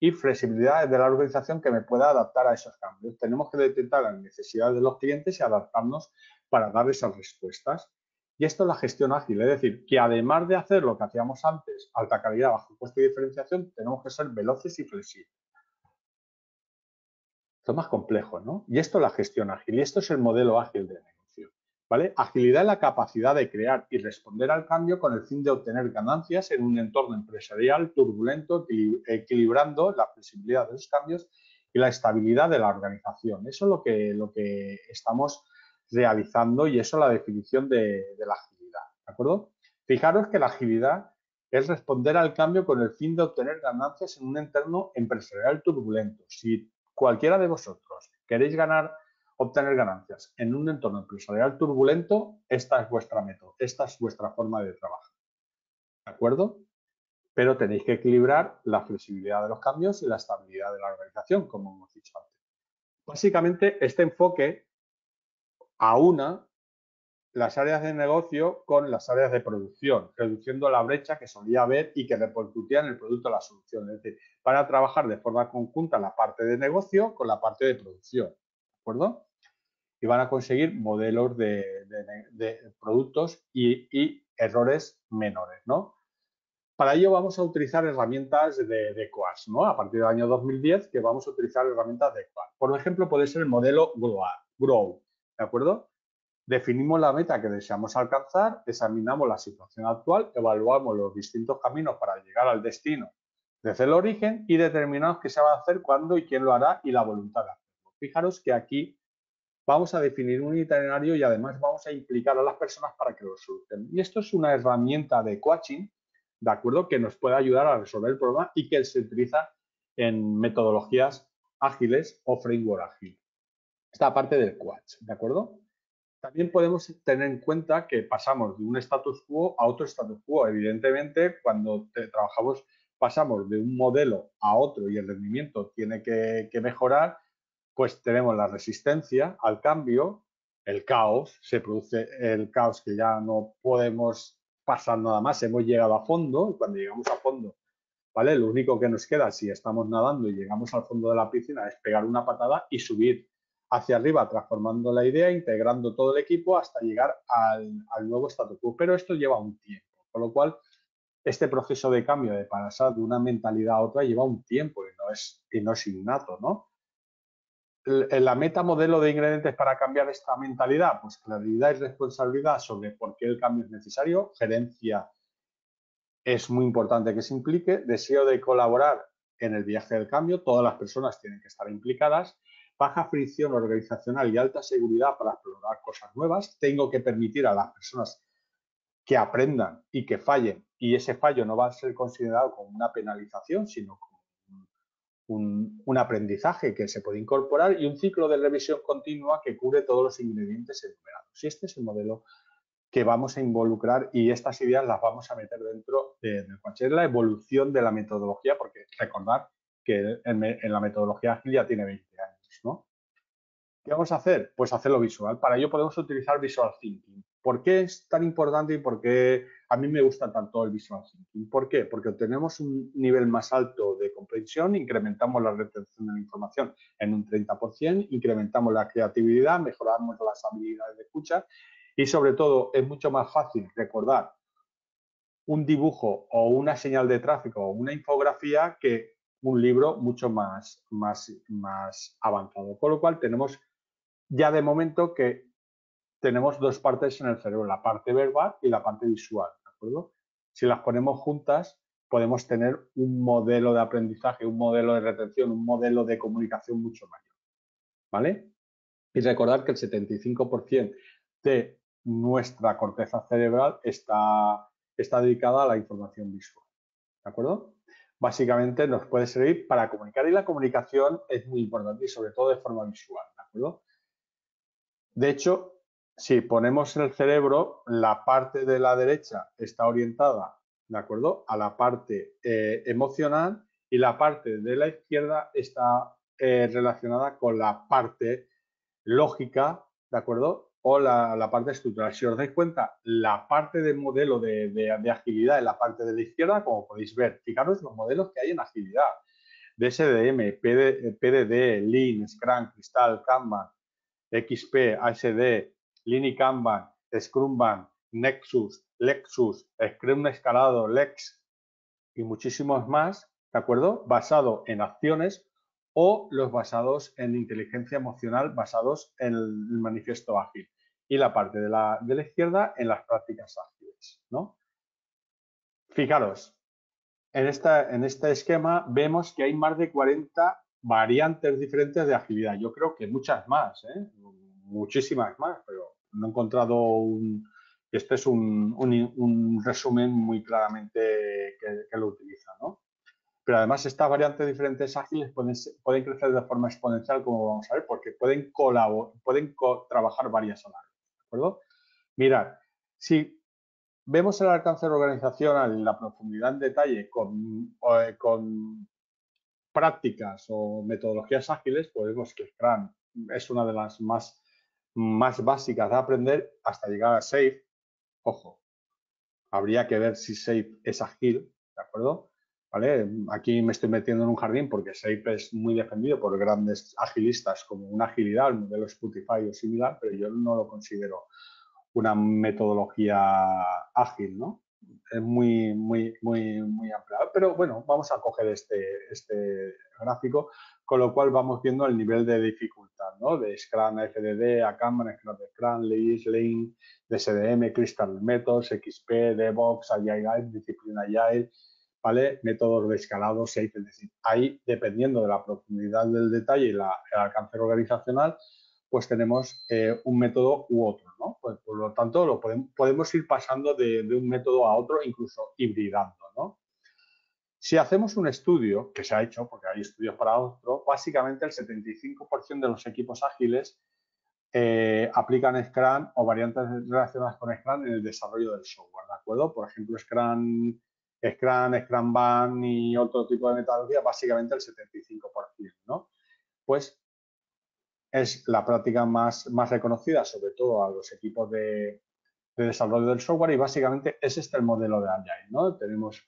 y flexibilidad de la organización que me pueda adaptar a esos cambios. Tenemos que detectar las necesidades de los clientes y adaptarnos para dar esas respuestas. Y esto es la gestión ágil, es decir, que además de hacer lo que hacíamos antes, alta calidad, bajo coste y diferenciación, tenemos que ser veloces y flexibles. Esto es más complejo, ¿no? Y esto es la gestión ágil y esto es el modelo ágil de negocio, ¿vale? Agilidad es la capacidad de crear y responder al cambio con el fin de obtener ganancias en un entorno empresarial turbulento, equilibrando la flexibilidad de los cambios y la estabilidad de la organización. Eso es lo que, lo que estamos realizando y eso es la definición de, de la agilidad, ¿de acuerdo? Fijaros que la agilidad es responder al cambio con el fin de obtener ganancias en un entorno empresarial turbulento. Si cualquiera de vosotros queréis ganar, obtener ganancias en un entorno empresarial turbulento, esta es vuestra método, esta es vuestra forma de trabajar, ¿de acuerdo? Pero tenéis que equilibrar la flexibilidad de los cambios y la estabilidad de la organización, como hemos dicho antes. Básicamente, este enfoque aúna las áreas de negocio con las áreas de producción, reduciendo la brecha que solía haber y que repercutía en el producto de la solución. Es decir, para trabajar de forma conjunta la parte de negocio con la parte de producción, ¿de acuerdo? Y van a conseguir modelos de, de, de productos y, y errores menores, ¿no? Para ello vamos a utilizar herramientas de, de C O A S, ¿no? A partir del año dos mil diez que vamos a utilizar herramientas de C O A S. Por ejemplo, puede ser el modelo GROW. ¿De acuerdo? Definimos la meta que deseamos alcanzar, examinamos la situación actual, evaluamos los distintos caminos para llegar al destino desde el origen y determinamos qué se va a hacer, cuándo y quién lo hará y la voluntad de hacerlo. Fijaros que aquí vamos a definir un itinerario y además vamos a implicar a las personas para que lo solucionen. Y esto es una herramienta de coaching, ¿de acuerdo? Que nos puede ayudar a resolver el problema y que se utiliza en metodologías ágiles o framework ágil. Esta parte del coach, ¿de acuerdo? También podemos tener en cuenta que pasamos de un status quo a otro status quo. Evidentemente, cuando te trabajamos, pasamos de un modelo a otro y el rendimiento tiene que, que mejorar, pues tenemos la resistencia al cambio, el caos, se produce el caos que ya no podemos pasar nada más, hemos llegado a fondo y cuando llegamos a fondo, ¿vale? Lo único que nos queda si estamos nadando y llegamos al fondo de la piscina es pegar una patada y subir hacia arriba, transformando la idea, integrando todo el equipo hasta llegar al, al nuevo status quo. Pero esto lleva un tiempo, con lo cual este proceso de cambio, de pasar de una mentalidad a otra, lleva un tiempo y no es, y no es innato, ¿no? la meta modelo de ingredientes para cambiar esta mentalidad, pues claridad y responsabilidad sobre por qué el cambio es necesario, gerencia es muy importante que se implique, deseo de colaborar en el viaje del cambio, todas las personas tienen que estar implicadas, baja fricción organizacional y alta seguridad para explorar cosas nuevas, tengo que permitir a las personas que aprendan y que fallen, y ese fallo no va a ser considerado como una penalización, sino como Un, un aprendizaje que se puede incorporar y un ciclo de revisión continua que cubre todos los ingredientes enumerados. Y este es el modelo que vamos a involucrar y estas ideas las vamos a meter dentro del coche. Es la evolución de la metodología, porque recordad que en, en la metodología ágil ya tiene veinte años, ¿no? ¿Qué vamos a hacer? Pues hacerlo visual. Para ello podemos utilizar Visual Thinking. ¿Por qué es tan importante y por qué a mí me gusta tanto el Visual Thinking? ¿Por qué? Porque obtenemos un nivel más alto de comprensión, incrementamos la retención de la información en un treinta por ciento, incrementamos la creatividad, mejoramos las habilidades de escucha y, sobre todo, es mucho más fácil recordar un dibujo o una señal de tráfico o una infografía que un libro mucho más, más, más avanzado. Con lo cual, tenemos ya de momento que tenemos dos partes en el cerebro, la parte verbal y la parte visual, ¿de acuerdo? Si las ponemos juntas, podemos tener un modelo de aprendizaje, un modelo de retención, un modelo de comunicación mucho mayor, ¿vale? Y recordar que el setenta y cinco por ciento de nuestra corteza cerebral está, está dedicada a la información visual, ¿de acuerdo? Básicamente nos puede servir para comunicar y la comunicación es muy importante y sobre todo de forma visual, ¿de acuerdo? De hecho, si ponemos el cerebro, la parte de la derecha está orientada, ¿de acuerdo?, a la parte eh, emocional y la parte de la izquierda está eh, relacionada con la parte lógica, ¿de acuerdo?, o la, la parte estructural. Si os dais cuenta, la parte del modelo de, de, de agilidad es la parte de la izquierda, como podéis ver. Fijaros los modelos que hay en agilidad. D S D M, P D D, Lean, Scrum, Crystal, Kanban, X P, A S D, Lean y Kanban, Scrumban, Nexus, Lexus, Scrum escalado, Lex y muchísimos más, ¿de acuerdo? Basado en acciones o los basados en inteligencia emocional, basados en el manifiesto ágil. Y la parte de la, de la izquierda en las prácticas ágiles, ¿no? Fijaros, en, esta, en este esquema vemos que hay más de cuarenta variantes diferentes de agilidad. Yo creo que muchas más, ¿eh? Muchísimas más, pero no he encontrado un... Este es un, un, un resumen muy claramente que, que lo utiliza, ¿no? Pero además estas variantes diferentes ágiles pueden, pueden crecer de forma exponencial, como vamos a ver, porque pueden colaborar, pueden co trabajar varias a la vez, ¿de acuerdo? Mirad, si vemos el alcance organizacional y la profundidad en detalle con, eh, con prácticas o metodologías ágiles, pues vemos que Scrum es una de las más... más básicas de aprender hasta llegar a Safe. Ojo, habría que ver si Safe es ágil, ¿de acuerdo? ¿Vale? Aquí me estoy metiendo en un jardín porque Safe es muy defendido por grandes agilistas como una agilidad, el modelo Spotify o similar, pero yo no lo considero una metodología ágil, ¿no? Es muy, muy, muy, muy amplia. Pero bueno, vamos a coger este, este gráfico, con lo cual vamos viendo el nivel de dificultad, ¿no? De Scrum a F D D, a Kanban, Scrum de Scrum, Lean, Lean, D S D M, Crystal Methods, X P, DevOps, Agile, Disciplina Agile, ¿vale? Métodos de escalado, Safe, es decir, ahí, dependiendo de la profundidad del detalle y la, el alcance organizacional, pues tenemos eh, un método u otro, ¿no? Pues, por lo tanto, lo podemos, podemos ir pasando de, de un método a otro, incluso hibridando, ¿no? Si hacemos un estudio, que se ha hecho, porque hay estudios para otro, básicamente el setenta y cinco por ciento de los equipos ágiles eh, aplican Scrum o variantes relacionadas con Scrum en el desarrollo del software, ¿de acuerdo? Por ejemplo, Scrum, Scrum, Scrumban y otro tipo de metodología, básicamente el setenta y cinco por ciento, ¿no? Pues es la práctica más, más reconocida, sobre todo a los equipos de, de desarrollo del software y básicamente es este el modelo de Agile, ¿no? Tenemos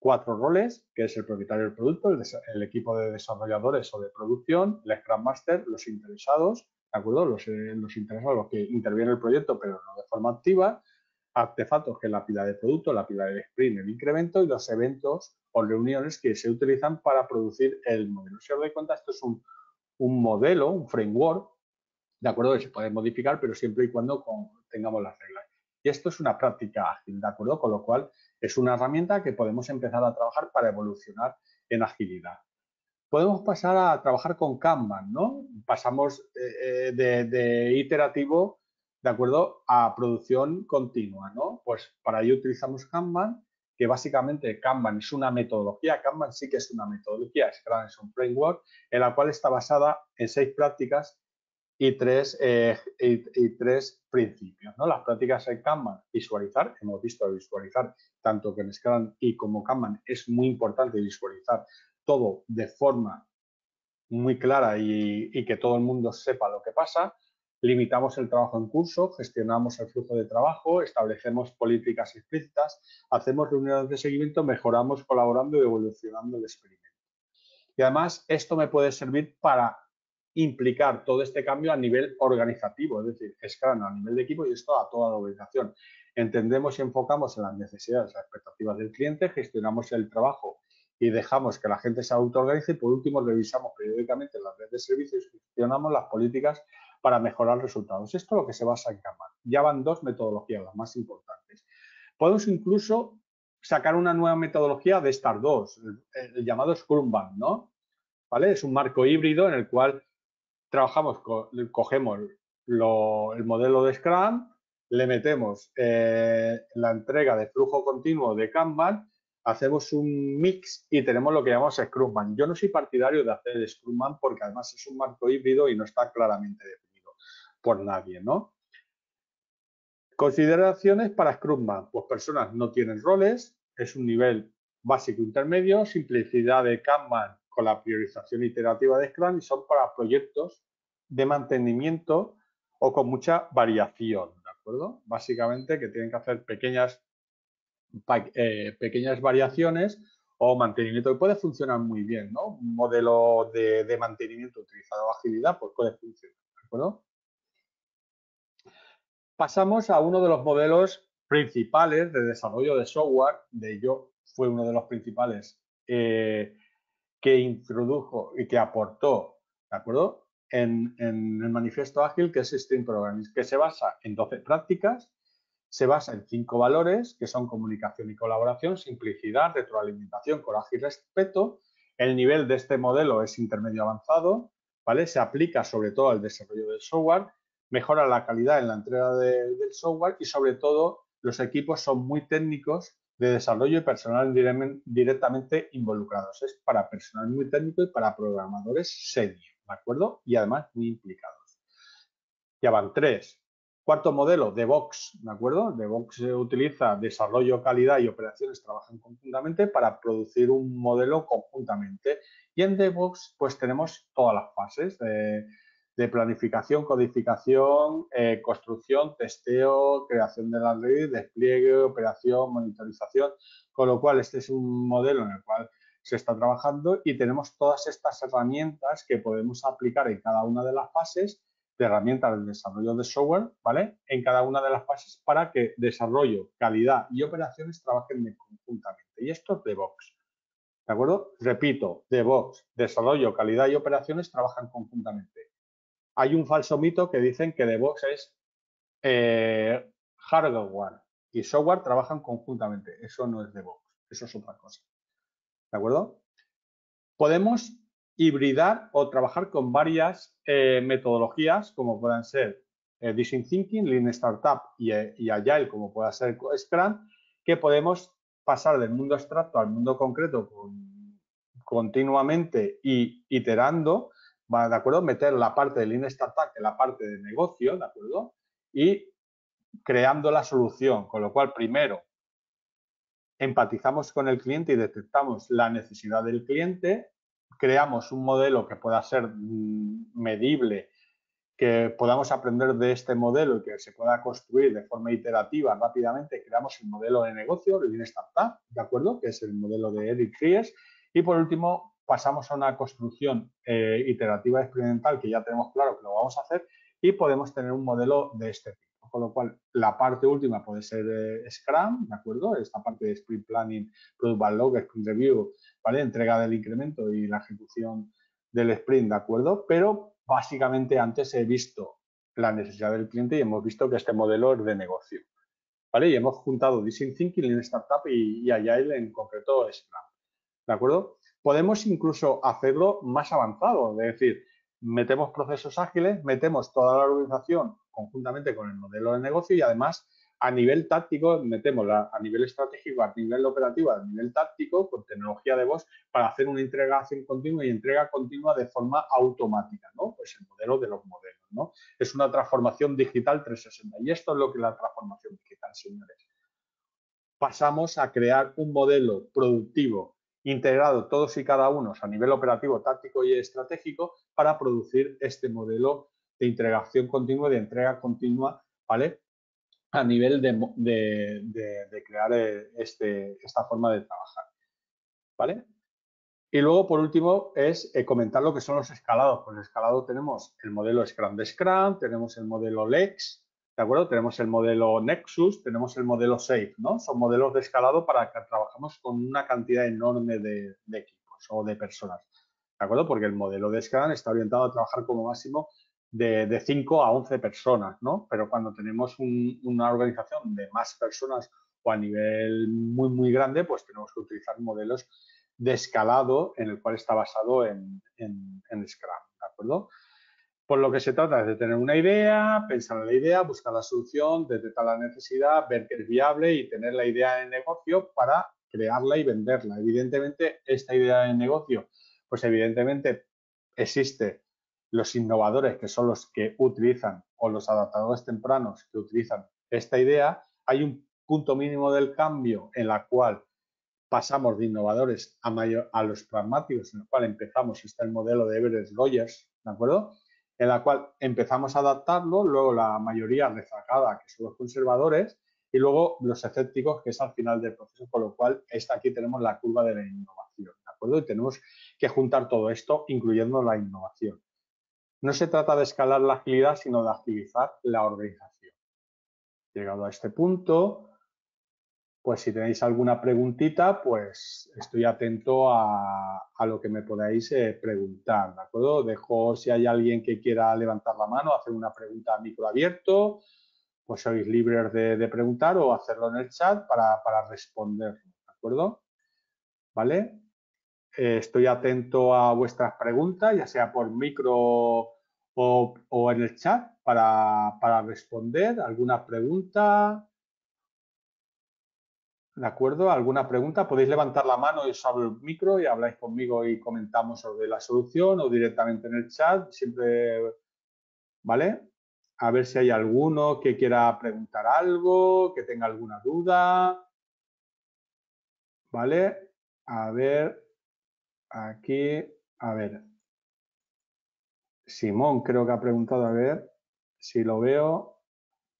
cuatro roles, que es el propietario del producto, el, el equipo de desarrolladores o de producción, el Scrum Master, los interesados, ¿de acuerdo? Los, eh, los interesados, los que intervienen en el proyecto pero no de forma activa, artefactos, que es la pila de producto, la pila del sprint, el incremento y los eventos o reuniones que se utilizan para producir el modelo. Si os doy cuenta, esto es un, un modelo, un framework, de acuerdo, que se puede modificar, pero siempre y cuando con, tengamos las reglas. Y esto es una práctica ágil, de acuerdo, con lo cual es una herramienta que podemos empezar a trabajar para evolucionar en agilidad. Podemos pasar a trabajar con Kanban, ¿no? Pasamos eh, de, de iterativo, de acuerdo, a producción continua, ¿no? Pues para ello utilizamos Kanban, que básicamente Kanban es una metodología, Kanban sí que es una metodología, Scrum es un framework, en la cual está basada en seis prácticas y tres, eh, y, y tres principios, ¿no? Las prácticas en Kanban, visualizar, hemos visto visualizar, tanto que en Scrum y como Kanban es muy importante visualizar todo de forma muy clara y, y que todo el mundo sepa lo que pasa. Limitamos el trabajo en curso, gestionamos el flujo de trabajo, establecemos políticas explícitas, hacemos reuniones de seguimiento, mejoramos colaborando y evolucionando el experimento. Y además esto me puede servir para implicar todo este cambio a nivel organizativo, es decir, Scrum a nivel de equipo y esto a toda la organización. Entendemos y enfocamos en las necesidades, las expectativas del cliente, gestionamos el trabajo y dejamos que la gente se autoorganice. Y por último, revisamos periódicamente las redes de servicios y gestionamos las políticas para mejorar resultados. Esto es lo que se basa en Kanban. Ya van dos metodologías, las más importantes. Podemos incluso sacar una nueva metodología de estas dos, el, el llamado Scrumban, ¿no? ¿Vale? Es un marco híbrido en el cual trabajamos, co cogemos lo, el modelo de Scrum, le metemos eh, la entrega de flujo continuo de Kanban, hacemos un mix y tenemos lo que llamamos Scrumman. Yo no soy partidario de hacer Scrumman porque además es un marco híbrido y no está claramente definido por nadie, ¿no? Consideraciones para Scrumman. Pues personas no tienen roles, es un nivel básico intermedio, simplicidad de Kanban con la priorización iterativa de Scrum y son para proyectos de mantenimiento o con mucha variación, ¿de acuerdo? Básicamente que tienen que hacer pequeñas Eh, pequeñas variaciones o mantenimiento que puede funcionar muy bien, ¿no? Un modelo de, de mantenimiento utilizado agilidad pues puede funcionar, ¿de acuerdo? Pasamos a uno de los modelos principales de desarrollo de software. De ello fue uno de los principales eh, que introdujo y que aportó, ¿de acuerdo? En, en el manifiesto ágil, que es Stream Programming, que se basa en doce prácticas. Se basa en cinco valores, que son comunicación y colaboración, simplicidad, retroalimentación, coraje y respeto. El nivel de este modelo es intermedio avanzado, ¿vale? Se aplica sobre todo al desarrollo del software, mejora la calidad en la entrega de, del software y sobre todo los equipos son muy técnicos de desarrollo y personal dire directamente involucrados. Es para personal muy técnico y para programadores senior, ¿de acuerdo? Y además muy implicados. Ya van tres. Cuarto modelo, DevOps, ¿de acuerdo? DevOps se utiliza desarrollo, calidad y operaciones trabajan conjuntamente para producir un modelo conjuntamente. Y en DevOps pues tenemos todas las fases de, de planificación, codificación, eh, construcción, testeo, creación de la red, despliegue, operación, monitorización. Con lo cual este es un modelo en el cual se está trabajando y tenemos todas estas herramientas que podemos aplicar en cada una de las fases de herramientas del desarrollo de software, ¿vale? En cada una de las fases para que desarrollo, calidad y operaciones trabajen conjuntamente. Y esto es DevOps, ¿de acuerdo? Repito, DevOps, desarrollo, calidad y operaciones trabajan conjuntamente. Hay un falso mito que dicen que DevOps es eh, hardware y software trabajan conjuntamente. Eso no es DevOps, eso es otra cosa, ¿de acuerdo? Podemos hibridar o trabajar con varias eh, metodologías como puedan ser eh, Design Thinking, Lean Startup y, eh, y Agile, como pueda ser Scrum, que podemos pasar del mundo abstracto al mundo concreto con, continuamente y iterando, ¿de acuerdo? Meter la parte de Lean Startup, que es la parte de negocio, ¿de acuerdo? Y creando la solución, con lo cual primero empatizamos con el cliente y detectamos la necesidad del cliente, creamos un modelo que pueda ser medible, que podamos aprender de este modelo y que se pueda construir de forma iterativa rápidamente. Creamos el modelo de negocio, el Lean Startup, ¿de acuerdo? Que es el modelo de Eric Ries. Y por último, pasamos a una construcción eh, iterativa experimental que ya tenemos claro que lo vamos a hacer y podemos tener un modelo de este tipo. Con lo cual, la parte última puede ser eh, Scrum, ¿de acuerdo? Esta parte de Sprint Planning, Product Backlog, Sprint Review, ¿vale? Entrega del incremento y la ejecución del sprint, ¿de acuerdo? Pero básicamente antes he visto la necesidad del cliente y hemos visto que este modelo es de negocio, ¿vale? Y hemos juntado Design Thinking, Lean Startup y, y Agile, en concreto Scrum, ¿de acuerdo? Podemos incluso hacerlo más avanzado, es decir, metemos procesos ágiles, metemos toda la organización conjuntamente con el modelo de negocio y además a nivel táctico metemos la, a nivel estratégico, a nivel operativo, a nivel táctico con tecnología de voz para hacer una integración continua y entrega continua de forma automática, ¿no? Pues el modelo de los modelos, ¿no? Es una transformación digital trescientos sesenta y esto es lo que es la transformación digital, señores. Pasamos a crear un modelo productivo integrado todos y cada uno a nivel operativo, táctico y estratégico para producir este modelo de integración continua, de entrega continua, ¿vale? A nivel de, de, de, de crear este, esta forma de trabajar, ¿vale? Y luego, por último, es eh, comentar lo que son los escalados. Pues el escalado tenemos el modelo Scrum de Scrum, tenemos el modelo Lex, ¿de acuerdo? Tenemos el modelo Nexus, tenemos el modelo Safe, ¿no? Son modelos de escalado para que trabajamos con una cantidad enorme de, de equipos o de personas, ¿de acuerdo? Porque el modelo de Scrum está orientado a trabajar como máximo de, de cinco a once personas, ¿no? Pero cuando tenemos un, una organización de más personas o a nivel muy, muy grande, pues tenemos que utilizar modelos de escalado en el cual está basado en, en, en Scrum, ¿de acuerdo? Por lo que se trata es de tener una idea, pensar en la idea, buscar la solución, detectar la necesidad, ver que es viable y tener la idea de negocio para crearla y venderla. Evidentemente, esta idea de negocio, pues evidentemente existe los innovadores, que son los que utilizan, o los adaptadores tempranos que utilizan esta idea. Hay un punto mínimo del cambio en la cual pasamos de innovadores a, mayor, a los pragmáticos, en el cual empezamos, está el modelo de Everett Rogers, ¿de acuerdo? En la cual empezamos a adaptarlo, luego la mayoría rezagada, que son los conservadores, y luego los escépticos, que es al final del proceso, con lo cual esta aquí tenemos la curva de la innovación, ¿de acuerdo? Y tenemos que juntar todo esto, incluyendo la innovación. No se trata de escalar la agilidad, sino de agilizar la organización. Llegado a este punto, pues si tenéis alguna preguntita, pues estoy atento a, a lo que me podáis eh, preguntar, ¿de acuerdo? Dejo, si hay alguien que quiera levantar la mano, hacer una pregunta a micro abierto, pues sois libres de, de preguntar o hacerlo en el chat para, para responder, ¿de acuerdo? ¿Vale? Estoy atento a vuestras preguntas, ya sea por micro o, o en el chat, para, para responder alguna pregunta. ¿De acuerdo? ¿Alguna pregunta? Podéis levantar la mano y os abro el micro y habláis conmigo y comentamos sobre la solución o directamente en el chat. Siempre, ¿vale? A ver si hay alguno que quiera preguntar algo, que tenga alguna duda. ¿Vale? A ver. Aquí, a ver, Simón creo que ha preguntado, a ver si lo veo,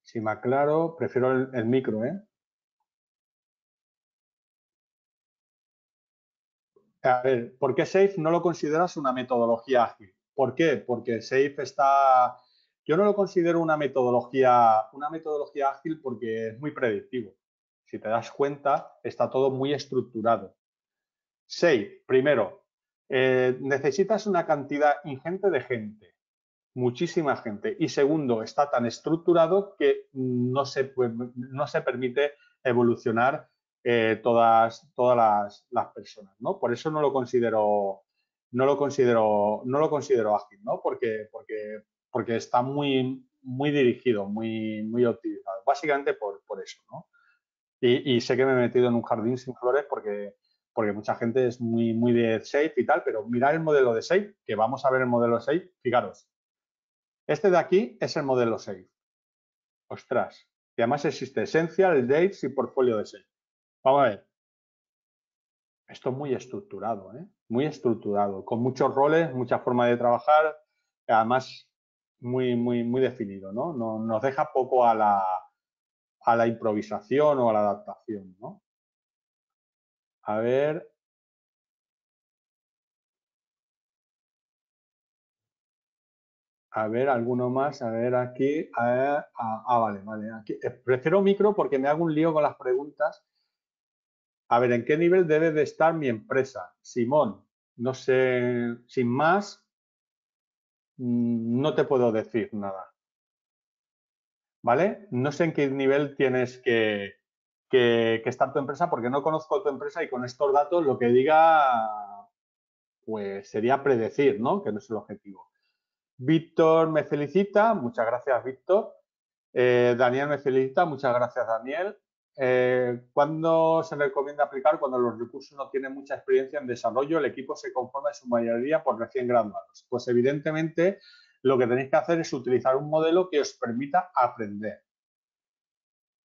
si me aclaro, prefiero el, el micro, ¿eh? A ver, ¿por qué Safe no lo consideras una metodología ágil? ¿Por qué? Porque Safe está, yo no lo considero una metodología, una metodología ágil porque es muy predictivo. Si te das cuenta, está todo muy estructurado. Safe, primero, eh, necesitas una cantidad ingente de gente, muchísima gente. Y segundo, está tan estructurado que no se, pues, no se permite evolucionar eh, todas, todas las, las personas, ¿no? Por eso no lo considero, no lo considero, no lo considero ágil, ¿no? Porque, porque, porque está muy, muy dirigido, muy, muy optimizado. Básicamente por, por eso, ¿no? Y, y sé que me he metido en un jardín sin flores porque... porque mucha gente es muy, muy de Safe y tal, pero mirad el modelo de Safe, que vamos a ver el modelo Safe, fijaros. Este de aquí es el modelo Safe. Ostras. Y además existe Essential, Dates y Portfolio de Safe. Vamos a ver. Esto es muy estructurado, ¿eh? Muy estructurado, con muchos roles, mucha forma de trabajar, además muy, muy, muy definido, ¿no? No nos deja poco a la, a la improvisación o a la adaptación, ¿no? A ver. A ver, alguno más. A ver, aquí. A ver, ah, ah, vale, vale. Aquí. Prefiero micro porque me hago un lío con las preguntas. A ver, ¿en qué nivel debe de estar mi empresa? Simón, No sé, sin más, no te puedo decir nada. ¿Vale? No sé en qué nivel tienes que, que, que estar tu empresa, porque no conozco tu empresa y con estos datos lo que diga, pues sería predecir, ¿no? Que no es el objetivo. Víctor me felicita, muchas gracias, Víctor. Eh, Daniel me felicita, muchas gracias, Daniel. Eh, ¿Cuándo se recomienda aplicar? Cuando los recursos no tienen mucha experiencia en desarrollo, el equipo se conforma en su mayoría por recién graduados. Pues evidentemente lo que tenéis que hacer es utilizar un modelo que os permita aprender.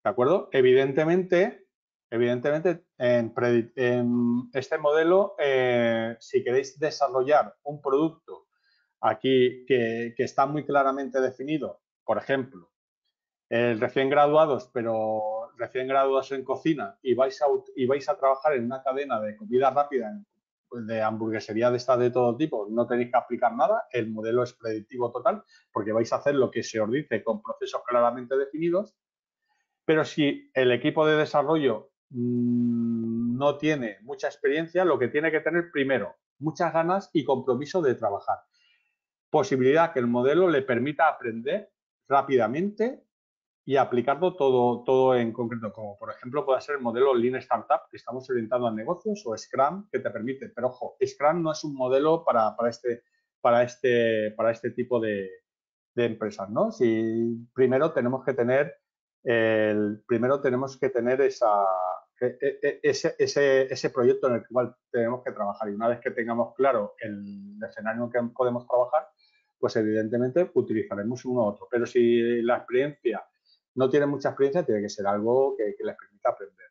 ¿De acuerdo? Evidentemente, evidentemente en, en este modelo, eh, si queréis desarrollar un producto aquí que, que está muy claramente definido, por ejemplo, el recién graduados, pero recién graduados en cocina y vais a, y vais a trabajar en una cadena de comida rápida, de hamburguesería de estas de todo tipo, no tenéis que aplicar nada, el modelo es predictivo total, porque vais a hacer lo que se os dice con procesos claramente definidos, pero si el equipo de desarrollo mmm, no tiene mucha experiencia, lo que tiene que tener primero, muchas ganas y compromiso de trabajar. Posibilidad que el modelo le permita aprender rápidamente y aplicarlo todo, todo en concreto, como por ejemplo puede ser el modelo Lean Startup, que estamos orientando a negocios, o Scrum, que te permite, pero ojo, Scrum no es un modelo para, para, este, para, este, para este tipo de, de empresas, ¿no? Si primero tenemos que tener, el, primero tenemos que tener esa, ese, ese, ese proyecto en el cual tenemos que trabajar, y una vez que tengamos claro el escenario en que podemos trabajar, pues evidentemente utilizaremos uno u otro, pero si la experiencia no tiene mucha experiencia, tiene que ser algo que, que les permita aprender.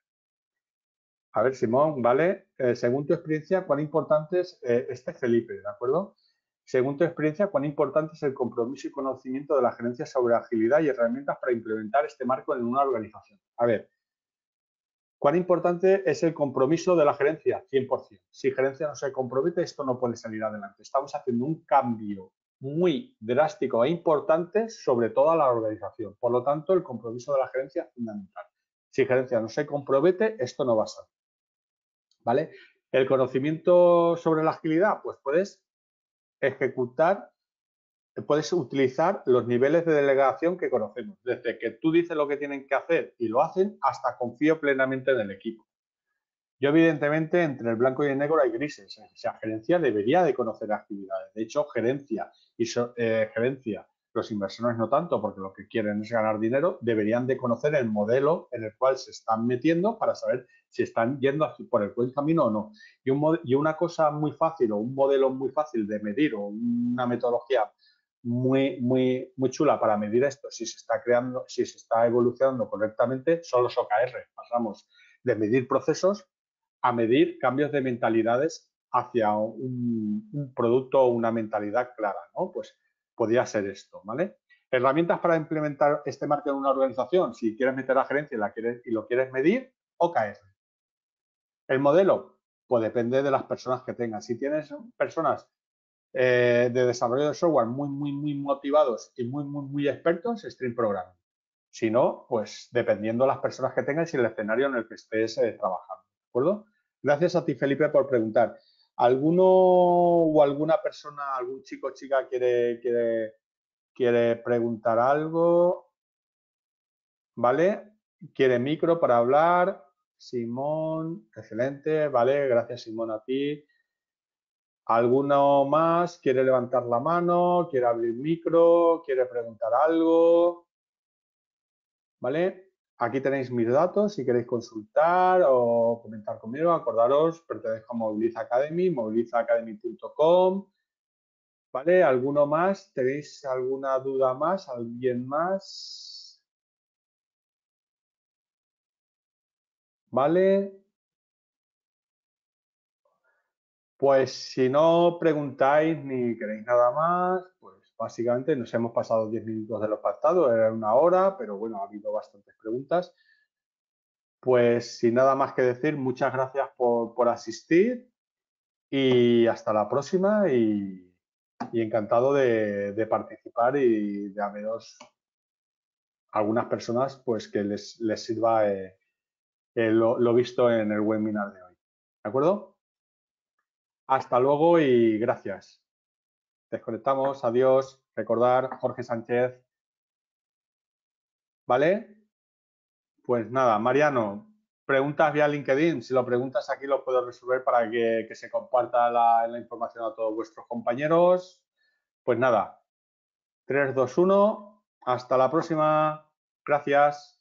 A ver, Simón, ¿vale? Eh, según tu experiencia, ¿cuán importante es eh, este Felipe, ¿de acuerdo? Según tu experiencia, ¿cuán importante es el compromiso y conocimiento de la gerencia sobre agilidad y herramientas para implementar este marco en una organización? A ver, ¿cuán importante es el compromiso de la gerencia? cien por cien. Si gerencia no se compromete, esto no puede salir adelante. Estamos haciendo un cambio muy drástico e importante sobre toda la organización. Por lo tanto, el compromiso de la gerencia es fundamental. Si gerencia no se compromete, esto no va a salir. ¿Vale? El conocimiento sobre la agilidad, pues puedes ejecutar, puedes utilizar los niveles de delegación que conocemos. Desde que tú dices lo que tienen que hacer y lo hacen, hasta confío plenamente en el equipo. Yo, evidentemente, entre el blanco y el negro hay grises. O sea, gerencia debería de conocer actividades. De hecho, gerencia y so, eh, gerencia, los inversores no tanto, porque lo que quieren es ganar dinero, deberían de conocer el modelo en el cual se están metiendo para saber si están yendo por el buen camino o no. Y, un, y una cosa muy fácil o un modelo muy fácil de medir o una metodología muy, muy, muy chula para medir esto, si se está creando, si se está evolucionando correctamente, son los O K R. Pasamos de medir procesos a medir cambios de mentalidades hacia un, un producto o una mentalidad clara, ¿no? Pues podría ser esto, ¿vale? Herramientas para implementar este marco en una organización. Si quieres meter a gerencia y, la quieres, y lo quieres medir, O K R. El modelo, pues depende de las personas que tengas. Si tienes personas eh, de desarrollo de software muy, muy, muy motivados y muy, muy, muy expertos, Stream Programming. Si no, pues dependiendo de las personas que tengas y el escenario en el que estés eh, trabajando, ¿de acuerdo? Gracias a ti, Felipe, por preguntar. ¿Alguno o alguna persona, algún chico o chica quiere, quiere, quiere preguntar algo? ¿Vale? ¿Quiere micro para hablar? Simón, excelente. Vale, gracias, Simón, a ti. ¿Alguno más quiere levantar la mano? ¿Quiere abrir micro? ¿Quiere preguntar algo? ¿Vale? Aquí tenéis mis datos, si queréis consultar o comentar conmigo, acordaros, pertenezco a Mobiliza Academy, mobiliza academy punto com, ¿vale? ¿Alguno más? ¿Tenéis alguna duda más? ¿Alguien más? ¿Vale? Pues si no preguntáis ni queréis nada más, pues básicamente nos hemos pasado diez minutos de lo pactado, era una hora, pero bueno, ha habido bastantes preguntas. Pues sin nada más que decir, muchas gracias por, por asistir y hasta la próxima y, y encantado de, de participar y de haberos algunas personas pues que les, les sirva eh, eh, lo, lo visto en el webinar de hoy. ¿De acuerdo? Hasta luego y gracias. Desconectamos, adiós. Recordar, Jorge Sánchez. ¿Vale? Pues nada, Mariano, preguntas vía LinkedIn. Si lo preguntas aquí lo puedo resolver para que, que se comparta la, la información a todos vuestros compañeros. Pues nada, tres, dos, uno. Hasta la próxima. Gracias.